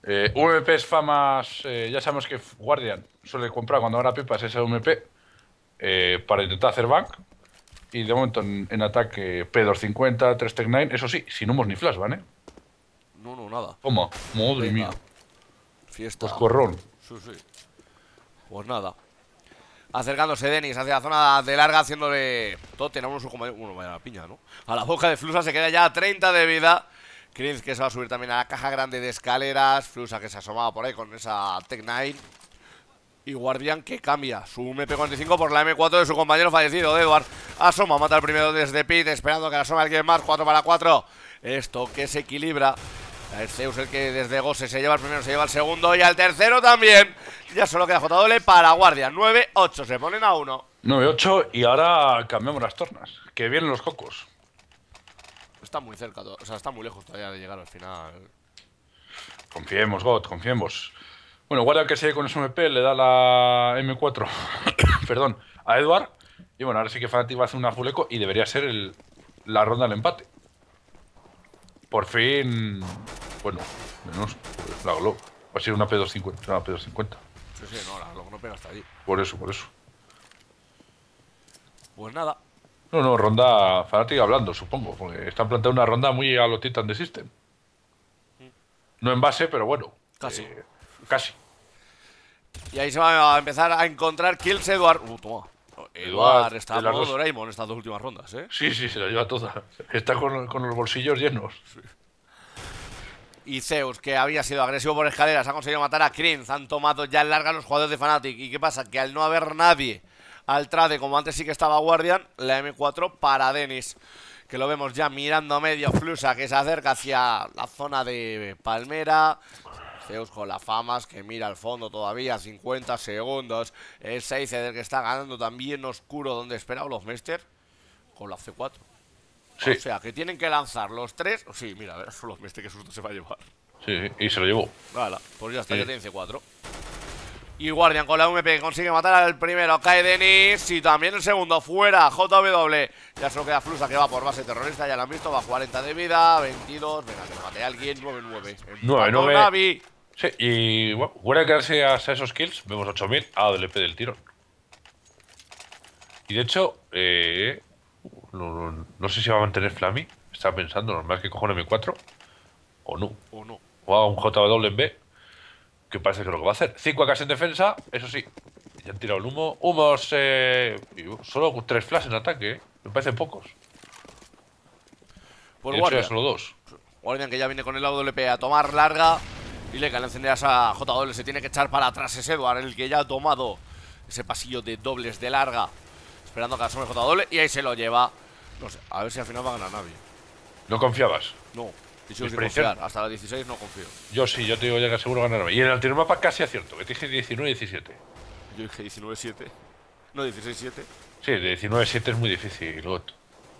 Eh, u eme pes famas, eh, ya sabemos que Guardian suele comprar cuando habrá pipas ese u eme pe eh, para intentar hacer bank. Y de momento en, en ataque pe doscientos cincuenta, tres tec nueve, eso sí, sin humos ni flash, ¿vale? No, no, nada. Toma, madre mía. Fiesta. Oscorrón. Sí, sí. Pues nada. Acercándose Dennis hacia la zona de larga, haciéndole totem a uno, uno vaya a la piña, ¿no? A la boca de Flusha, se queda ya a treinta de vida. Krimz que se va a subir también a la caja grande de escaleras. Flusha que se asomaba por ahí con esa tec nueve. Y Guardian que cambia su eme pe cuarenta y cinco por la eme cuatro de su compañero fallecido, Edward. Asoma, mata al primero desde pit, esperando que la asoma alguien más. cuatro para cuatro. Esto que se equilibra. Es Zeus el que desde Gose se lleva el primero, se lleva el segundo y al tercero también. Ya solo queda jota doble para Guardian. nueve ocho, se ponen a uno. nueve ocho y ahora cambiamos las tornas. Que vienen los cocos. Está muy cerca, o sea, está muy lejos todavía de llegar al final. Confiemos, God, confiemos. Bueno, Guardian que sigue con su eme pe, le da la eme cuatro perdón, a Edward. Y bueno, ahora sí que Fnatic va a hacer una full eco y debería ser el, la ronda del empate. Por fin... Bueno, menos la Glock. Va a ser una pe doscientos cincuenta, una pe doscientos cincuenta. Sí, sí, no, la Glock no pega hasta allí. Por eso, por eso. Pues nada. No, no, ronda Fnatic hablando, supongo, porque están planteando una ronda muy a los Titan de System. No en base, pero bueno. Casi. Eh, casi. Y ahí se va a empezar a encontrar kills Edward. Uh, toma. Edward está como Doraemon estas dos últimas rondas, ¿eh? Sí, sí, se la lleva toda. Está con, con los bolsillos llenos. Sí. Y Zeus, que había sido agresivo por escaleras, ha conseguido matar a Krimz. Han tomado ya en larga los jugadores de Fnatic. ¿Y qué pasa? Que al no haber nadie al trade, como antes sí que estaba Guardian, la eme cuatro para Dennis, que lo vemos ya mirando a medio. Flusha que se acerca hacia la zona de palmera. Zeus con las famas que mira al fondo todavía, cincuenta segundos. El Seizeth que está ganando también oscuro donde espera olofmeister con la ce cuatro. Sí. O sea, que tienen que lanzar los tres. Sí, mira, a ver, olofmeister que susto se va a llevar. Sí, y se lo llevó. Vale, pues ya está, sí. Ya tiene C cuatro. Y Guardian con la U M P consigue matar al primero. Cae Dennis y también el segundo. Fuera, J W. Ya solo queda Flusha, que va por base terrorista. Ya lo han visto, va a cuarenta de vida, veintidós. Venga, que mate a alguien. nueve nueve. nueve nueve. Na'Vi. Sí, y bueno, fuera de quedarse hasta esos kills, vemos ocho mil A D L P del tirón. Y de hecho, eh, no, no, no sé si va a mantener Flammy. Estaba pensando, normal que coja un M cuatro. O no. O no. O haga un J W en B. Que parece que es lo que va a hacer. cinco A Ks en defensa, eso sí. Ya han tirado el humo. Humos, eh, solo tres flash en ataque, eh. Me parecen pocos. Pues Guardian. Solo dos. Guardian, que ya viene con el A W P a tomar larga. Y le caen encendidas a J W. Se tiene que echar para atrás ese Edward, el que ya ha tomado ese pasillo de dobles de larga. Esperando que asome J W. Y ahí se lo lleva. No sé, a ver si al final va a ganar Na'Vi. ¿No confiabas? No. Y si confiar, hasta la dieciséis no confío. Yo sí, yo te digo ya que seguro ganarme. Y en el anterior mapa casi acierto, que te dije diecinueve a diecisiete. Yo dije diecinueve a siete. No, dieciséis a siete. Sí, de diecinueve a siete es muy difícil, luego.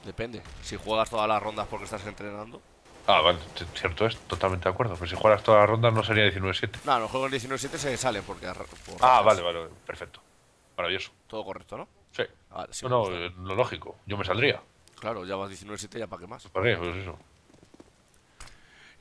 Depende, si juegas todas las rondas porque estás entrenando. Ah, vale, cierto es, totalmente de acuerdo. Pero si juegas todas las rondas no sería diecinueve a siete. No, los juegos diecinueve a siete se salen porque... Por ah, vale, vale, perfecto. Maravilloso. Todo correcto, ¿no? Sí. Vale, sí no, no, lo lógico, yo me saldría. Claro, ya vas diecinueve a siete, ya para qué más. ¿Para qué? Pues eso.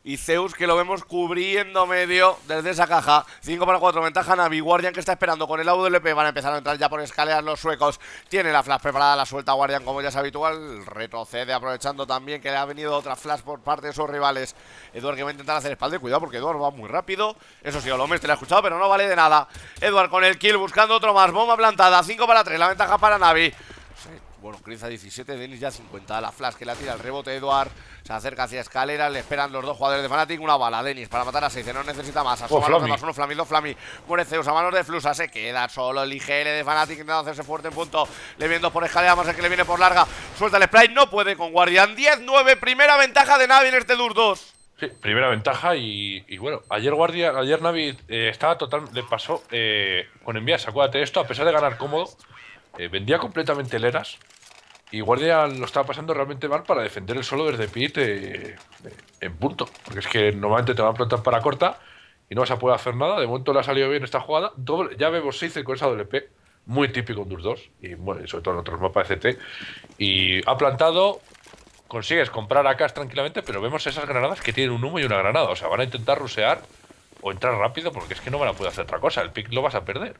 Y Zeus, que lo vemos cubriendo medio desde esa caja. cinco para cuatro, ventaja Na'Vi. Guardian, que está esperando con el A W P. Van a empezar a entrar ya por escaleras los suecos. Tiene la flash preparada, la suelta Guardian como ya es habitual. Retrocede aprovechando también que le ha venido otra flash por parte de sus rivales. Edward, que va a intentar hacer espalda. Cuidado porque Edward va muy rápido. Eso sí, olofmeister la ha escuchado, pero no vale de nada. Edward con el kill buscando otro más. Bomba plantada. cinco para tres, la ventaja para Na'Vi. Bueno, Krimz a diecisiete, Dennis ya cincuenta. La flash que la tira el rebote Edward. Se acerca hacia escaleras, le esperan los dos jugadores de Fnatic. Una bala, Dennis para matar a Seizeth, no necesita más. Asoma los demás, uno Flammy, dos Flammy. Muere Zeus a manos de Flusha, se queda solo el I G L de Fnatic intentando hacerse fuerte en punto. Le viene dos por escalera, más el que le viene por larga. Suelta el spray, no puede con Guardian. diez nueve, primera ventaja de Na'Vi en este Dust dos. Sí, primera ventaja y, y bueno, ayer Guardian, ayer Na'Vi eh, estaba total, le pasó eh, con envías, acuérdate esto, a pesar de ganar cómodo. Eh, vendía completamente leras y Guardian lo estaba pasando realmente mal para defender el solo desde pit eh, eh, en punto. Porque es que normalmente te van a plantar para corta y no vas a poder hacer nada. De momento le ha salido bien esta jugada. Doble, ya vemos Seizeth con esa W P, muy típico en Dust dos y bueno, sobre todo en otros mapas de C T. Y ha plantado, consigues comprar A Ks tranquilamente, pero vemos esas granadas que tienen un humo y una granada. O sea, van a intentar rusear o entrar rápido porque es que no van a poder hacer otra cosa. El pick lo vas a perder.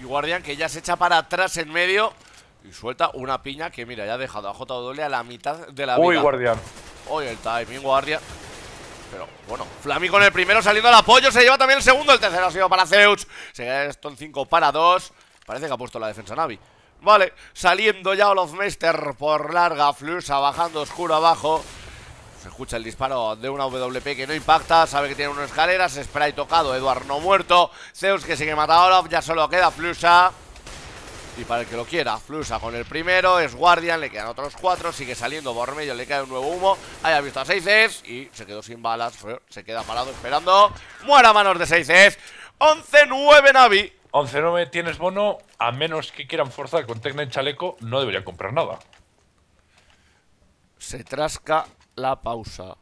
Y Guardian, que ya se echa para atrás en medio y suelta una piña que, mira, ya ha dejado a J W a la mitad de la vida. Uy, Guardian. Uy, el timing, Guardian. Pero bueno, Flammy con el primero saliendo al apoyo. Se lleva también el segundo. El tercero ha sido para Zeus. Se queda esto en cinco para dos. Parece que ha puesto la defensa Na'Vi. Vale, saliendo ya olofmeister por larga. Flusha bajando oscuro abajo. Se escucha el disparo de una W P que no impacta. Sabe que tiene unas escaleras. Spray tocado. Edward no muerto. Zeus, que sigue matando a Olaf. Ya solo queda Flusha. Y para el que lo quiera, Flusha con el primero. Es Guardian. Le quedan otros cuatro. Sigue saliendo por medio. Le cae un nuevo humo. Ahí ha visto a Seizeth. Y se quedó sin balas. Se queda parado esperando. Muera a manos de Seizeth. once nueve Na'Vi. once nueve tienes bono. A menos que quieran forzar con Tecna en chaleco, no deberían comprar nada. Se trasca la pausa.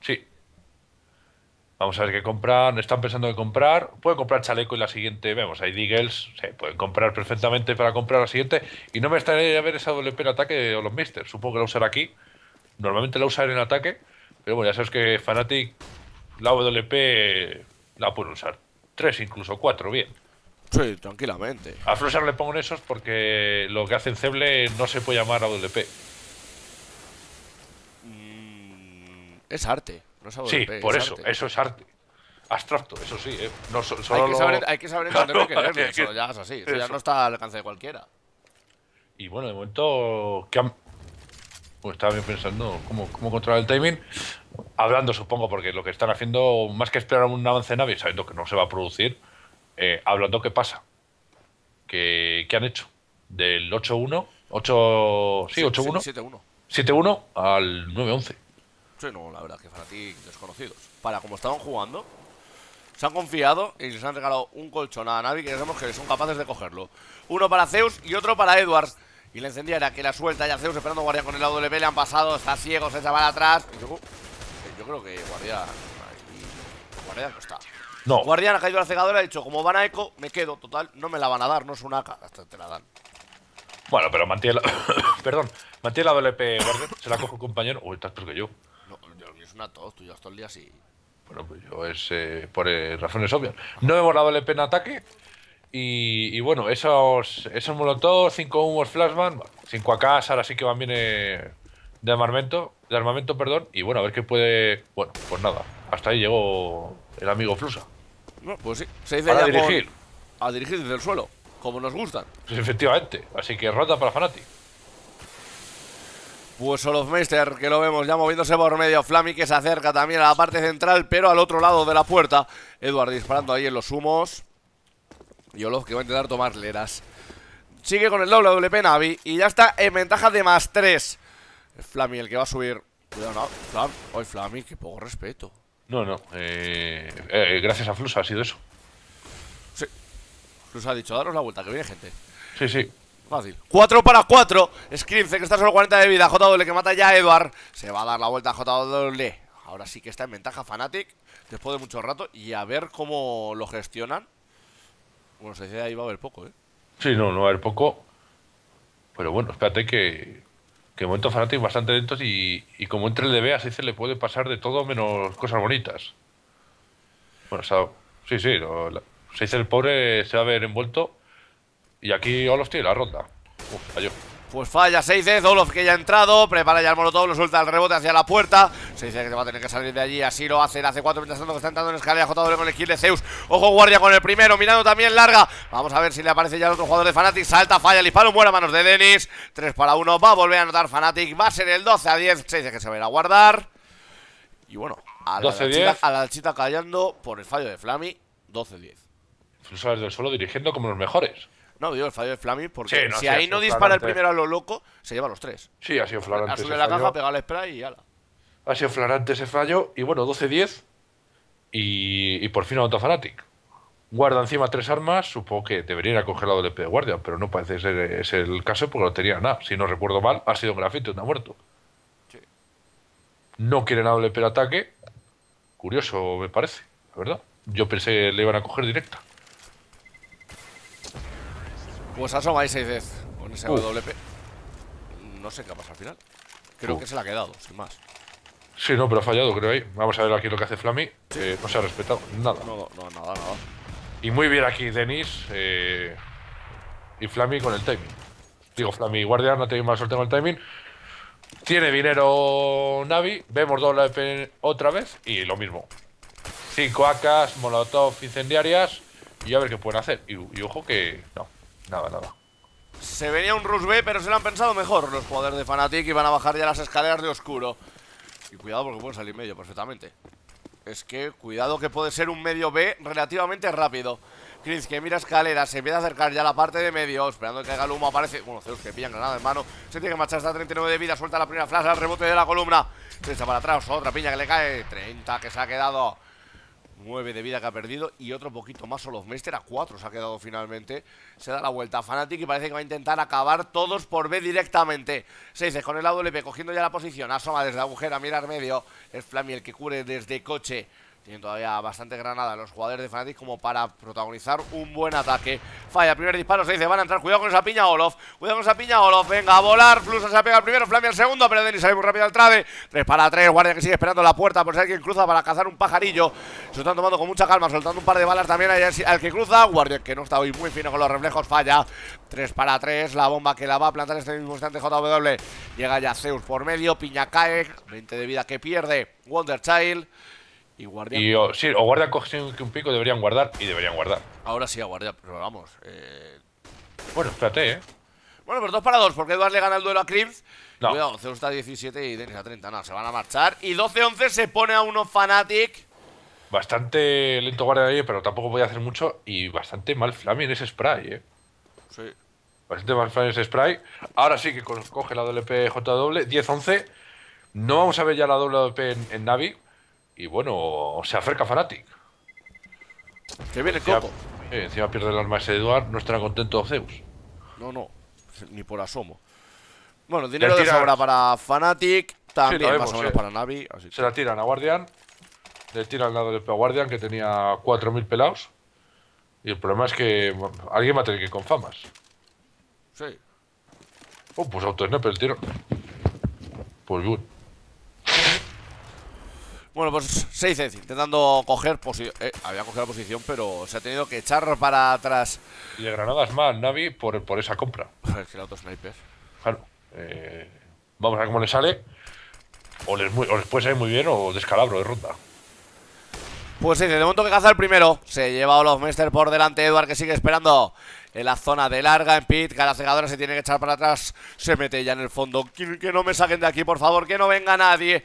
Sí. Vamos a ver qué compran. Están pensando en comprar. Pueden comprar chaleco y la siguiente. Vemos, hay Deagles. Se pueden comprar perfectamente para comprar la siguiente. Y no me extrañaría ver esa W P en ataque de olofmeister. Supongo que la usará aquí. Normalmente la usarán en ataque. Pero bueno, ya sabes que Fnatic, la W P la pueden usar. Tres, incluso cuatro, bien. Sí, tranquilamente. A Flusha le pongo en esos porque lo que hace en Zeble no se puede llamar A W P. Es arte, no es A W P. Sí, por es eso, arte. Eso es arte. Abstracto, eso sí, ¿eh? No, so, solo hay, que saber, lo... hay que saber entenderlo y quererlo, eso que... ya es así, eso, eso ya no está al alcance de cualquiera. Y bueno, de momento, que han... pues estaba bien pensando cómo, cómo controlar el timing. Hablando, supongo, porque lo que están haciendo, más que esperar un avance de Na'Vi, sabiendo que no se va a producir, eh, hablando qué pasa, qué, qué han hecho. Del ocho uno, ocho... sí, ocho uno, siete uno al nueve once. Sí, no, la verdad que Fnatic desconocidos. Para como estaban jugando, se han confiado y les han regalado un colchón a Na'Vi que sabemos que son capaces de cogerlo. Uno para Zeus y otro para Edward. Y la encendida era que la suelta ya Zeus esperando Guardián con el A W P. Le han pasado, está ciego, se echa para atrás. Yo, yo creo que Guardián Guardian no está. No. Guardian ha caído a la cegadora y ha dicho, como van a eco, me quedo. Total, no me la van a dar, no es una A K. Hasta te la dan. Bueno, pero mantiene la... Perdón, mantiene la W P Guardian. Se la cojo un compañero. Uy, estás peor que yo. No, yo es una tos, tú llevas todo el día así. Bueno, pues yo es eh, por eh, razones obvias. No vemos la W P en ataque. Y, y bueno, esos, esos molotov, cinco humos flashman, cinco A Ks, ahora sí que van bien eh, de armamento, de armamento, perdón. Y bueno, a ver qué puede... Bueno, pues nada, hasta ahí llegó el amigo Flusha. No, pues sí, se dice a dirigir. Con, a dirigir desde el suelo, como nos gustan. Pues efectivamente, así que ronda para Fnatic. Pues olofmeister, que lo vemos ya moviéndose por medio. Flammy que se acerca también a la parte central, pero al otro lado de la puerta. Edward disparando ahí en los humos. Y Olof que va a intentar tomar leras. Sigue con el doble W P Na'Vi. Y ya está en ventaja de más tres. Flammy el que va a subir. Cuidado, no. Flam. Ay, Flammy, qué poco respeto. No, no. Eh, eh, gracias a Flusha ha sido eso. Sí. Flusha ha dicho, daros la vuelta, que viene gente. Sí, sí. Fácil. cuatro para cuatro. Krimz que está solo cuarenta de vida. J W que mata ya a Edward. Se va a dar la vuelta a J W. Ahora sí que está en ventaja Fnatic. Después de mucho rato. Y a ver cómo lo gestionan. Bueno, se decía ahí va a haber poco, ¿eh? Sí, no, no va a haber poco. Pero bueno, espérate que... Que en momento Fnatic bastante lentos y, y como entre el D B a Seizeth le puede pasar de todo menos cosas bonitas. Bueno, o sea, sí, sí. No, la, Seizeth el pobre se va a ver envuelto. Y aquí Olof tiene la ronda. Uf, falló. Pues falla Seizeth, Olof que ya ha entrado. Prepara ya el molotov, lo suelta el rebote hacia la puerta. Seizeth que va a tener que salir de allí. Así lo hace el A C cuatro. Mientras tanto que está entrando en escalera J W con el kill de Zeus. Ojo guardia con el primero, mirando también larga. Vamos a ver si le aparece ya el otro jugador de Fnatic. Salta, falla, el disparo, muere a manos de Dennis. Tres para uno, va a volver a anotar Fnatic. Va a ser el doce a diez, Seizeth que se va a ir a guardar. Y bueno, a la chita, a la chita callando por el fallo de Flammy. Doce a diez. Flusha desde el suelo dirigiendo como los mejores. No, digo el fallo de Flammy, porque sí, no, si sí, ahí no dispara flarante. El primero a lo loco, se lleva a los tres. Sí, ha sido flarante. Ha subido la caja, pega el spray y ala. Ha sido flarante ese fallo. Y bueno, doce diez. Y, y por fin anota Fnatic. Guarda encima tres armas. Supongo que debería ir a coger la W P de Guardian, pero no parece ser es el caso porque no tenía nada. Si no recuerdo mal, ha sido un grafito, no ha muerto. Sí. No quiere nada W P de ataque. Curioso, me parece, la verdad. Yo pensé que le iban a coger directa. Pues asoma ahí Seizeth con ese Uf. W P. No sé qué ha pasado al final. Creo Uf. que se la ha quedado, sin más. Sí, no, pero ha fallado, creo ahí. Vamos a ver aquí lo que hace Flammy. Sí. Eh, no se ha respetado nada. No, no, nada, nada. Y muy bien aquí Dennis eh, y Flammy con el timing. Digo, Flammy y Guardian no ha tenido más suerte con el timing. Tiene dinero Na'Vi. Vemos W P otra vez y lo mismo. Cinco A Ks, molotov, incendiarias. Y a ver qué pueden hacer. Y, y ojo que... no. Nada, nada. Se venía un rush B, pero se lo han pensado mejor los jugadores de Fnatic y van a bajar ya las escaleras de oscuro. Y cuidado porque pueden salir medio perfectamente. Es que cuidado que puede ser un medio B relativamente rápido. Krimz que mira escaleras, se empieza a acercar ya a la parte de medio, esperando que haga el humo, aparece... Bueno, Zeus que pillan granada en mano, se tiene que marchar hasta treinta y nueve de vida, suelta la primera flash al rebote de la columna. Se echa para atrás, otra piña que le cae, treinta que se ha quedado... nueve de vida que ha perdido y otro poquito más olofmeister a cuatro se ha quedado finalmente. Se da la vuelta a Fnatic y parece que va a intentar acabar todos por B directamente. Seizeth con el A W P cogiendo ya la posición. Asoma desde agujera, mira al medio. Es Flammy el que cubre desde coche. Tienen todavía bastante granada los jugadores de Fnatic como para protagonizar un buen ataque. Falla, primer disparo, Seizeth, van a entrar. Cuidado con esa piña Olof. Cuidado con esa piña Olof. Venga, a volar. Flusha se ha pegado el primero, Flammy el segundo, pero Dennis sale muy rápido al trave. tres para tres, Guardia que sigue esperando la puerta por si alguien cruza para cazar un pajarillo. Se están tomando con mucha calma, soltando un par de balas también al que cruza. Guardia que no está hoy muy fino con los reflejos, falla. tres para tres, la bomba que la va a plantar este mismo instante J W. Llega ya Zeus por medio, piña cae, veinte de vida que pierde Wonderchild. Y, Guardian... y o, sí, o Guardian coge que un pico, deberían guardar y deberían guardar. Ahora sí a Guardian, pero vamos. Eh... Bueno, espérate, eh. Bueno, pero dos para dos, porque Edward le gana el duelo a Krimz. No. Cuidado, Zeus está a diecisiete y Dennis a treinta. No, se van a marchar. Y doce once se pone a uno Fnatic. Bastante lento Guardian ahí, pero tampoco podía hacer mucho. Y bastante mal Flammy en ese spray, eh. Sí. Bastante mal Flammy en ese spray. Ahora sí que coge la W P J W. diez once. No vamos a ver ya la W P en, en Na'Vi. Y bueno, se acerca Fnatic. Que viene el coco. Eh, encima pierde el arma ese de Edward. No estará contento Zeus. No, no. Ni por asomo. Bueno, dinero de sobra para Fnatic. También sí, vemos, más o menos eh. para Na'Vi. Así se la tiran a Guardian. Le tira al lado del Guardian, que tenía cuatro mil pelados. Y el problema es que alguien va a tener que ir con famas. Sí. Oh, pues autosnap el tiro. Pues good. Bueno, pues Seizeth intentando coger posición. Eh, había cogido la posición, pero se ha tenido que echar para atrás. Y de granadas más Na'Vi por, por esa compra. Es que el autosniper. Claro. Eh, vamos a ver cómo le sale. O les, muy, o les puede salir muy bien o descalabro de ronda. Pues sí, de momento que caza el primero. Se lleva a olofmeister por delante. Edward, que sigue esperando en la zona de larga. En pit, que la cegadora se tiene que echar para atrás. Se mete ya en el fondo. Que, que no me saquen de aquí, por favor, que no venga nadie.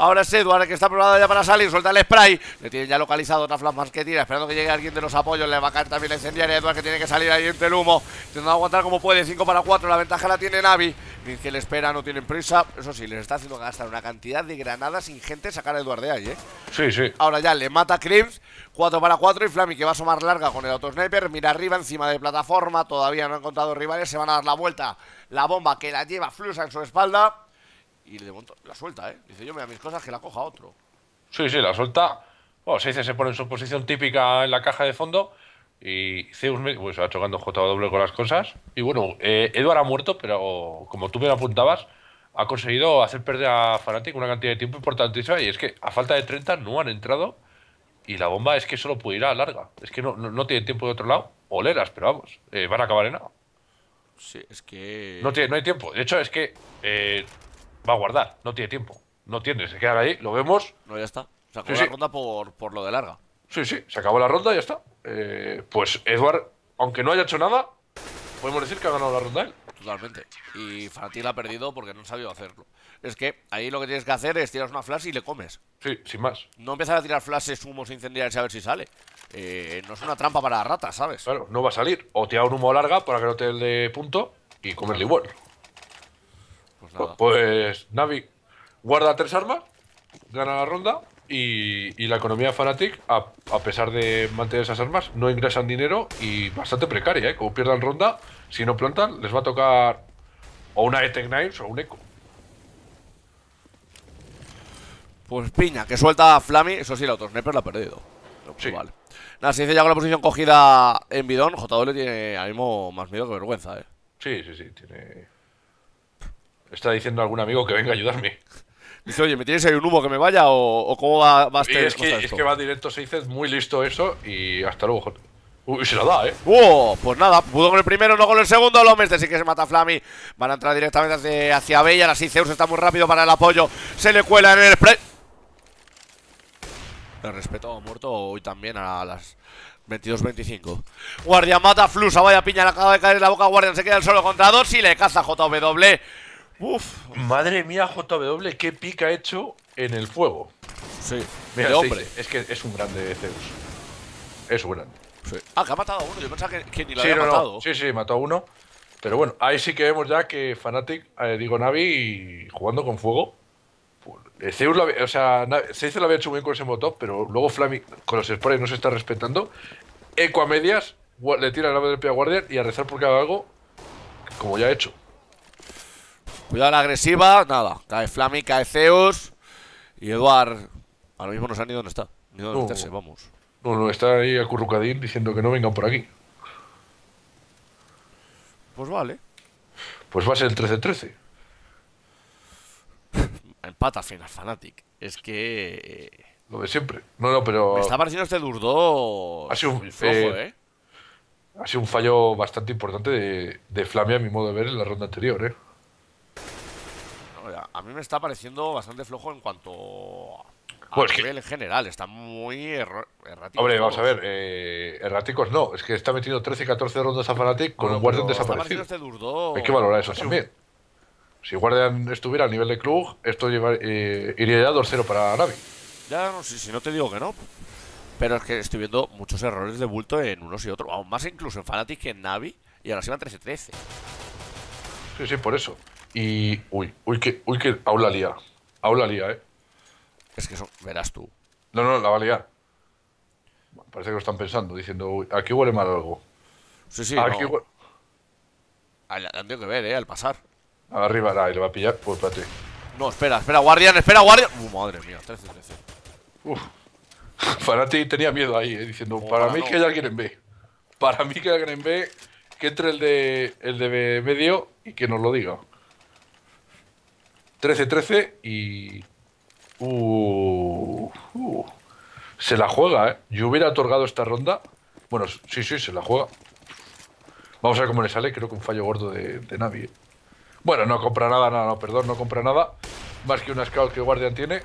Ahora es Edward, que está probado ya para salir. Suelta el spray. Le tienen ya localizado otra flash más que tira. Esperando que llegue alguien de los apoyos. Le va a caer también la incendiaria. Edward, que tiene que salir ahí entre el humo. Intentando aguantar como puede. cinco para cuatro. La ventaja la tiene Na'Vi. Krimz, que le espera. No tienen prisa. Eso sí, les está haciendo gastar una cantidad de granadas ingentes. Sacar a Edward de ahí, ¿eh? Sí, sí. Ahora ya le mata a Krimz. cuatro para cuatro. Y Flammy, que va a asomar larga con el autosniper. Mira arriba, encima de plataforma. Todavía no han encontrado rivales. Se van a dar la vuelta. La bomba que la lleva Flusha en su espalda. Y de momento la suelta, ¿eh? Dice, yo me da mis cosas, que la coja otro. Sí, sí, la suelta. Bueno, Seizeth se pone en su posición típica en la caja de fondo. Y Zeus me... pues, se va chocando J W con las cosas. Y bueno, eh, Edward ha muerto, pero como tú me lo apuntabas, ha conseguido hacer perder a Fnatic una cantidad de tiempo importantísima. Y es que a falta de treinta no han entrado. Y la bomba es que solo puede ir a larga. Es que no, no, no tiene tiempo de otro lado. Oleras, pero vamos, eh, van a acabar en nada. Sí, es que... No, tiene, no hay tiempo. De hecho, es que... Eh, va a guardar, no tiene tiempo. No tiene, se queda ahí, lo vemos. No, ya está. Se acabó sí, la sí. ronda por, por lo de larga. Sí, sí, se acabó la ronda y ya está. Eh, pues Edward, aunque no haya hecho nada, podemos decir que ha ganado la ronda él. Totalmente. Y Fnatic la ha perdido porque no ha sabido hacerlo. Es que ahí lo que tienes que hacer es tirar una flash y le comes. Sí, sin más. No empezar a tirar flashes, humos, incendiarios a ver si sale. Eh, no es una trampa para ratas, ¿sabes? Claro, no va a salir. O tirar un humo larga para que no te dé punto y comerle igual. Pues, nada. Pues Na'Vi guarda tres armas, gana la ronda y, y la economía Fnatic, a, a pesar de mantener esas armas, no ingresan dinero y bastante precaria, ¿eh? Como pierdan ronda, si no plantan, les va a tocar o una E-Tech Knives o un Eco. Pues piña, que suelta a Flammy, eso sí, el autosniper la ha perdido. Sí. Vale. Nada, se dice ya con la posición cogida en bidón, J W tiene ahora mismo más miedo que vergüenza, ¿eh? Sí, sí, sí, tiene... Está diciendo algún amigo que venga a ayudarme. Dice, oye, ¿me tienes ahí un humo que me vaya? ¿O, o cómo va, va a estar? Es, que, es que va directo Seizeth, muy listo eso. Y hasta luego, joder. Uy, se la da, ¿eh? ¡Oh! Pues nada, pudo con el primero, no con el segundo. Los meses sí que se mata a Flammy. Van a entrar directamente hacia, hacia Bella. La Zeus está muy rápido para el apoyo. Se le cuela en el spray. El respeto ha muerto hoy también a las... veintidós veinticinco. Guardian mata a Flusha. Vaya piña, le acaba de caer en la boca a Guardian. Se queda el solo contra dos y le caza a J W. Uf, madre mía, J W, qué pica ha hecho en el fuego. Sí, mira, hombre. Es que es un grande Zeus. Es un grande. Sí. Ah, que ha matado a uno. Yo pensaba que, que ni lo sí, había no, matado. No. Sí, sí, mató a uno. Pero bueno, ahí sí que vemos ya que Fnatic, eh, digo, Na'Vi jugando con fuego. Zeus lo había, o sea, Zeus lo había hecho muy bien con ese motop, pero luego Flammy con los sprays no se está respetando. Eco a medias, le tira el ave del pie a Guardian y a rezar porque haga algo como ya ha hecho. Cuidado la agresiva, nada, cae Flammy, cae Zeus. Y Edward ahora mismo no sabe ni dónde está, ni dónde no, meterse, vamos. No, no, está ahí acurrucadín diciendo que no vengan por aquí. Pues vale. Pues va a ser el trece trece. Empata final Fnatic. Es que... Lo de siempre. No, no, pero... Me está pareciendo este Durdo... Ha sido un... flojo, eh... eh. Ha sido un fallo bastante importante de, de Flammy, a mi modo de ver, en la ronda anterior, eh. A mí me está pareciendo bastante flojo en cuanto a pues nivel que... en general. Está muy errático. Hombre, todos. Vamos a ver, eh, erráticos no. Es que está metiendo trece catorce rondas a Fnatic con un Guardian desaparecido. Este Durdo... Hay que valorar eso también. Si Guardian estuviera al nivel de Klug, esto lleva, eh, iría ya dos cero para Na'Vi. Ya, no, si, si no te digo que no. Pero es que estoy viendo muchos errores de bulto en unos y otros. Aún más incluso en Fnatic que en Na'Vi. Y ahora sí van trece trece. Sí, sí, por eso. Y... Uy, uy, que... Uy, que... Aún la lía. Aún la lía, eh. Es que eso... Verás tú. No, no, la va a liar. Parece que lo están pensando, diciendo... Uy, aquí huele mal algo. Sí, sí, aquí no. huele... Han tenido que ver, eh, al pasar. Arriba, ahí le va a pillar, pues espérate. No, espera, espera, Guardian, espera, Guardian. Uh, madre mía, trece trece. Uf, Fnatic tenía miedo ahí, eh, diciendo, oh, para mí no. que hay alguien en B. Para mí que hay alguien en B, que entre el de, el de medio y que nos lo diga. trece trece y... Uh, uh. Se la juega, ¿eh? Yo hubiera otorgado esta ronda. Bueno, sí, sí, se la juega. Vamos a ver cómo le sale. Creo que un fallo gordo de, de Na'Vi, ¿eh? Bueno, no compra nada, no, no, perdón, no compra nada. Más que una scout que Guardian tiene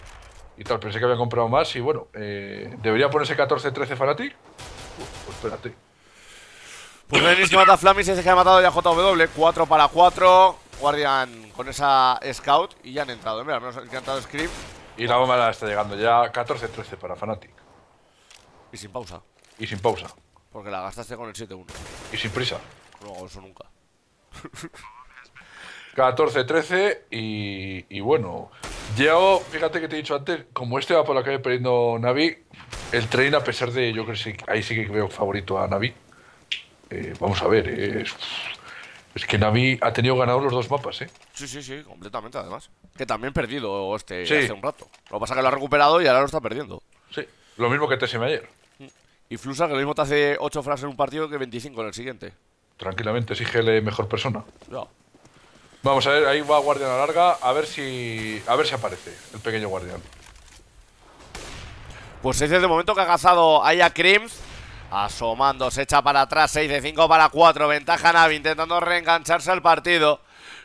y tal, pensé que había comprado más. Y bueno, eh, ¿debería ponerse catorce trece Fnatic? Uh, pues espérate. Pues Dennis que mata a Flammy, ese que ha matado ya J W. cuatro para cuatro. Guardian con esa scout y ya han entrado, ¿eh? Mira, al menos el que ha entrado es Krimz. Y la bomba la está llegando ya catorce trece para Fnatic. Y sin pausa. Y sin pausa. Porque la gastaste con el siete uno. Y sin prisa. No hago eso nunca. catorce trece y, y bueno. Yo, fíjate que te he dicho antes, como este va por la calle perdiendo Na'Vi, el train, a pesar de, yo creo que sí, ahí sí que veo favorito a Na'Vi. Eh, vamos a ver, eh, es, es que Na'Vi ha tenido ganados los dos mapas, ¿eh? Sí, sí, sí, completamente además. Que también perdido este sí. hace un rato. Lo que pasa es que lo ha recuperado y ahora lo está perdiendo. Sí, lo mismo que T S M ayer. Y Flusha, que lo mismo te hace ocho frases en un partido que veinticinco en el siguiente. Tranquilamente, exígele mejor persona. No. Vamos a ver, ahí va Guardian a larga, a ver si a ver si aparece el pequeño Guardian. Pues Seizeth de momento que ha cazado ahí a Krimz. Asomando, se echa para atrás, seis de cinco para cuatro, ventaja Na'Vi, intentando reengancharse al partido.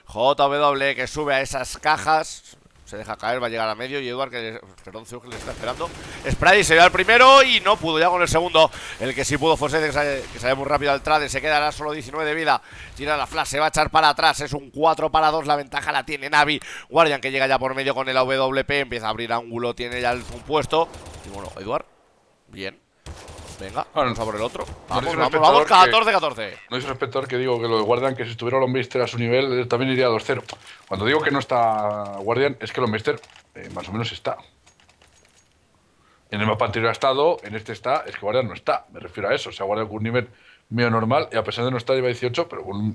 J W que sube a esas cajas, se deja caer, va a llegar a medio y Edward, que, perdón, Zeus que le está esperando. Spray se ve al primero y no pudo ya con el segundo. El que sí pudo fue Seizeth, que sale muy rápido al trade, se quedará solo diecinueve de vida. Tira la flash, se va a echar para atrás, es un cuatro para dos, la ventaja la tiene Na'Vi. Guardian que llega ya por medio con el A W P, empieza a abrir ángulo, tiene ya el zoom puesto. Y bueno, Edward, bien. Venga, bueno, vamos a por el otro. Vamos, no vamos, vamos, catorce catorce. No es respetador que digo que lo de Guardian, que si estuviera Olofmeister a su nivel, también iría dos cero. Cuando digo que no está Guardian, es que Olofmeister eh, más o menos está. En el mapa anterior ha estado, en este está, es que Guardian no está. Me refiero a eso, o sea, Guardian con un nivel medio normal y a pesar de no estar lleva dieciocho, pero bueno,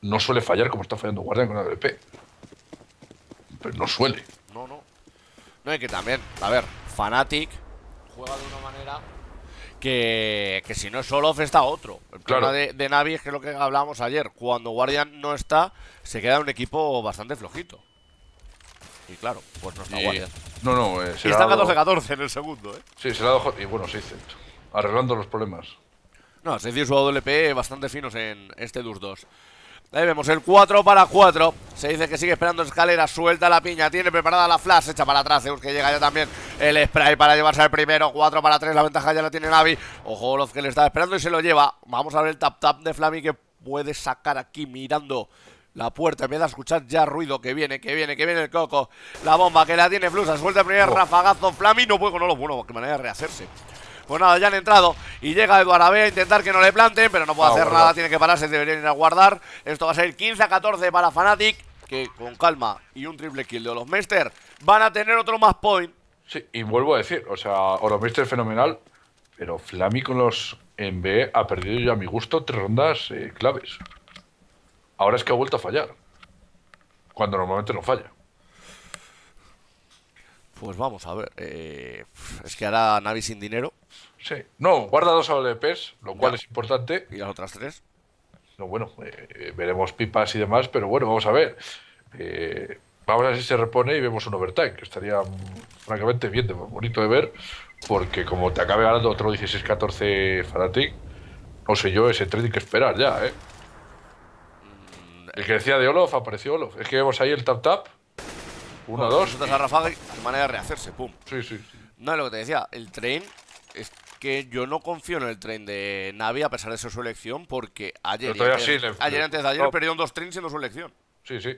no suele fallar como está fallando Guardian con A W P. Pero no suele. No, no. No, hay que también, a ver, Fnatic juega de una manera... Que, que si no es Olof, está otro. El problema claro. de, de Na'Vi es que lo que hablábamos ayer. Cuando Guardian no está, se queda un equipo bastante flojito. Y claro, pues no está y... Guardian. No, no, eh, se y está catorce catorce en el segundo, ¿eh? Sí, se la ha dado. Y bueno, Seizeth, arreglando los problemas. No, Seizeth y su A W P bastante finos en este Dust dos. Ahí vemos el cuatro para cuatro. Seizeth que sigue esperando escalera, suelta la piña, tiene preparada la flash, echa para atrás, Zeus que llega ya también el spray para llevarse al primero. Cuatro para tres, la ventaja ya la tiene Na'Vi. Ojo Olof que le está esperando y se lo lleva. Vamos a ver el tap tap de Flammy que puede sacar aquí mirando la puerta. Empieza a escuchar ya ruido, que viene, que viene, que viene el coco. La bomba que la tiene Flusha, suelta el primer oh. rafagazo. Flammy no puede con Olof, bueno, qué manera de rehacerse. Pues nada, ya han entrado y llega Edward a B a intentar que no le planten, pero no puede ah, hacer guardado. nada, tiene que pararse, deberían ir a guardar. Esto va a ser quince a catorce para Fnatic, que con calma y un triple kill de Olofmeister van a tener otro más point. Sí, y vuelvo a decir, o sea, Olofmeister fenomenal, pero Flammy con los en B ha perdido ya a mi gusto tres rondas eh, claves. Ahora es que ha vuelto a fallar, cuando normalmente no falla. Pues vamos a ver, eh, es que hará Na'Vi sin dinero. Sí, no, guarda dos A W Ps, lo cual ya. es importante. ¿Y las otras tres? No, bueno, eh, veremos pipas y demás, pero bueno, vamos a ver. Eh, vamos a ver si se repone y vemos un overtime, que estaría francamente bien, bonito de ver, porque como te acabe ganando otro dieciséis catorce Fnatic, no sé yo, ese trading que esperar ya, ¿eh? El que decía de Olof, apareció Olof. Es que vemos ahí el tap-tap. Uno, bueno, dos. La rafaga y manera de rehacerse, pum. Sí, sí, sí. No, lo que te decía, el train. Es que yo no confío en el train de Na'Vi a pesar de su selección, porque ayer. Antes, sí, le, ayer antes de ayer no. perdió dos trains siendo su elección. Sí, sí.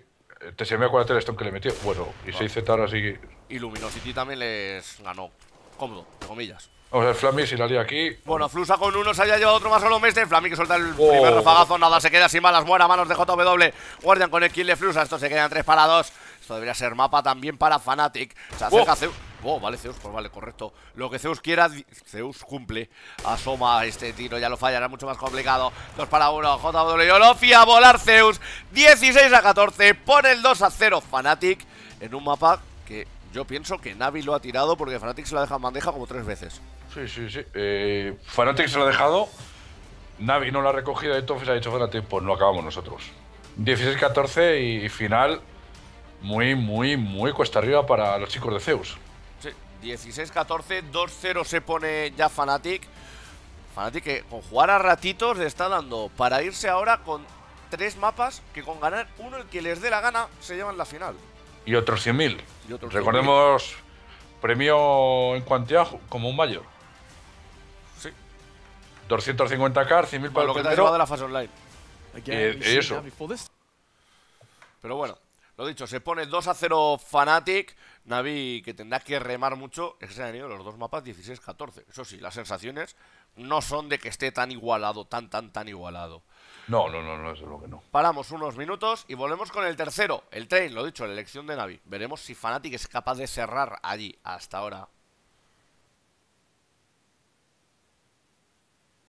T S M acuérdate el stone que le metió. Bueno, y vale. seis Z ahora sí. Y Luminosity también les ganó. Cómodo, entre comillas. Vamos a ver, Flammy si la lía aquí. Bueno, Flusha con uno, se haya llevado otro más a Olofmeister. Flammy que suelta el oh. primer rafagazo, nada, se queda sin balas, muera, manos de J W. Guardian con el kill de Flusha, esto se quedan tres para dos. Esto debería ser mapa también para Fnatic. Se acerca oh. Zeus. Oh, vale, Zeus, pues vale, correcto. Lo que Zeus quiera, Zeus cumple. Asoma este tiro, ya lo falla, era mucho más complicado. dos para uno, J W y Olof y a volar Zeus. dieciséis a catorce, pone el dos a cero Fnatic en un mapa que yo pienso que Na'Vi lo ha tirado porque Fnatic se la deja en bandeja como tres veces. Sí, sí, sí. Eh, Fnatic se lo ha dejado. Na'Vi no lo ha recogido. Entonces ha dicho Fnatic, pues no acabamos nosotros. dieciséis catorce y final muy, muy, muy cuesta arriba para los chicos de Zeus. Sí, dieciséis catorce, dos cero se pone ya Fnatic. Fnatic que con jugar a ratitos le está dando para irse ahora con tres mapas que con ganar uno el que les dé la gana se llevan la final. Y otros cien mil. Recordemos, cien mil. Premio en cuantía como un mayor. Sí. doscientos cincuenta k, cien mil para lo que te ha llevado la fase online. Eh, y eso. Pero bueno, lo dicho, se pone dos a cero Fnatic. Na'Vi que tendrá que remar mucho. Es que se han ido los dos mapas dieciséis catorce. Eso sí, las sensaciones no son de que esté tan igualado, tan, tan, tan igualado. No, no, no, no, eso es lo que no. Paramos unos minutos y volvemos con el tercero. El train, lo dicho, la elección de Na'Vi. Veremos si Fnatic es capaz de cerrar allí. Hasta ahora.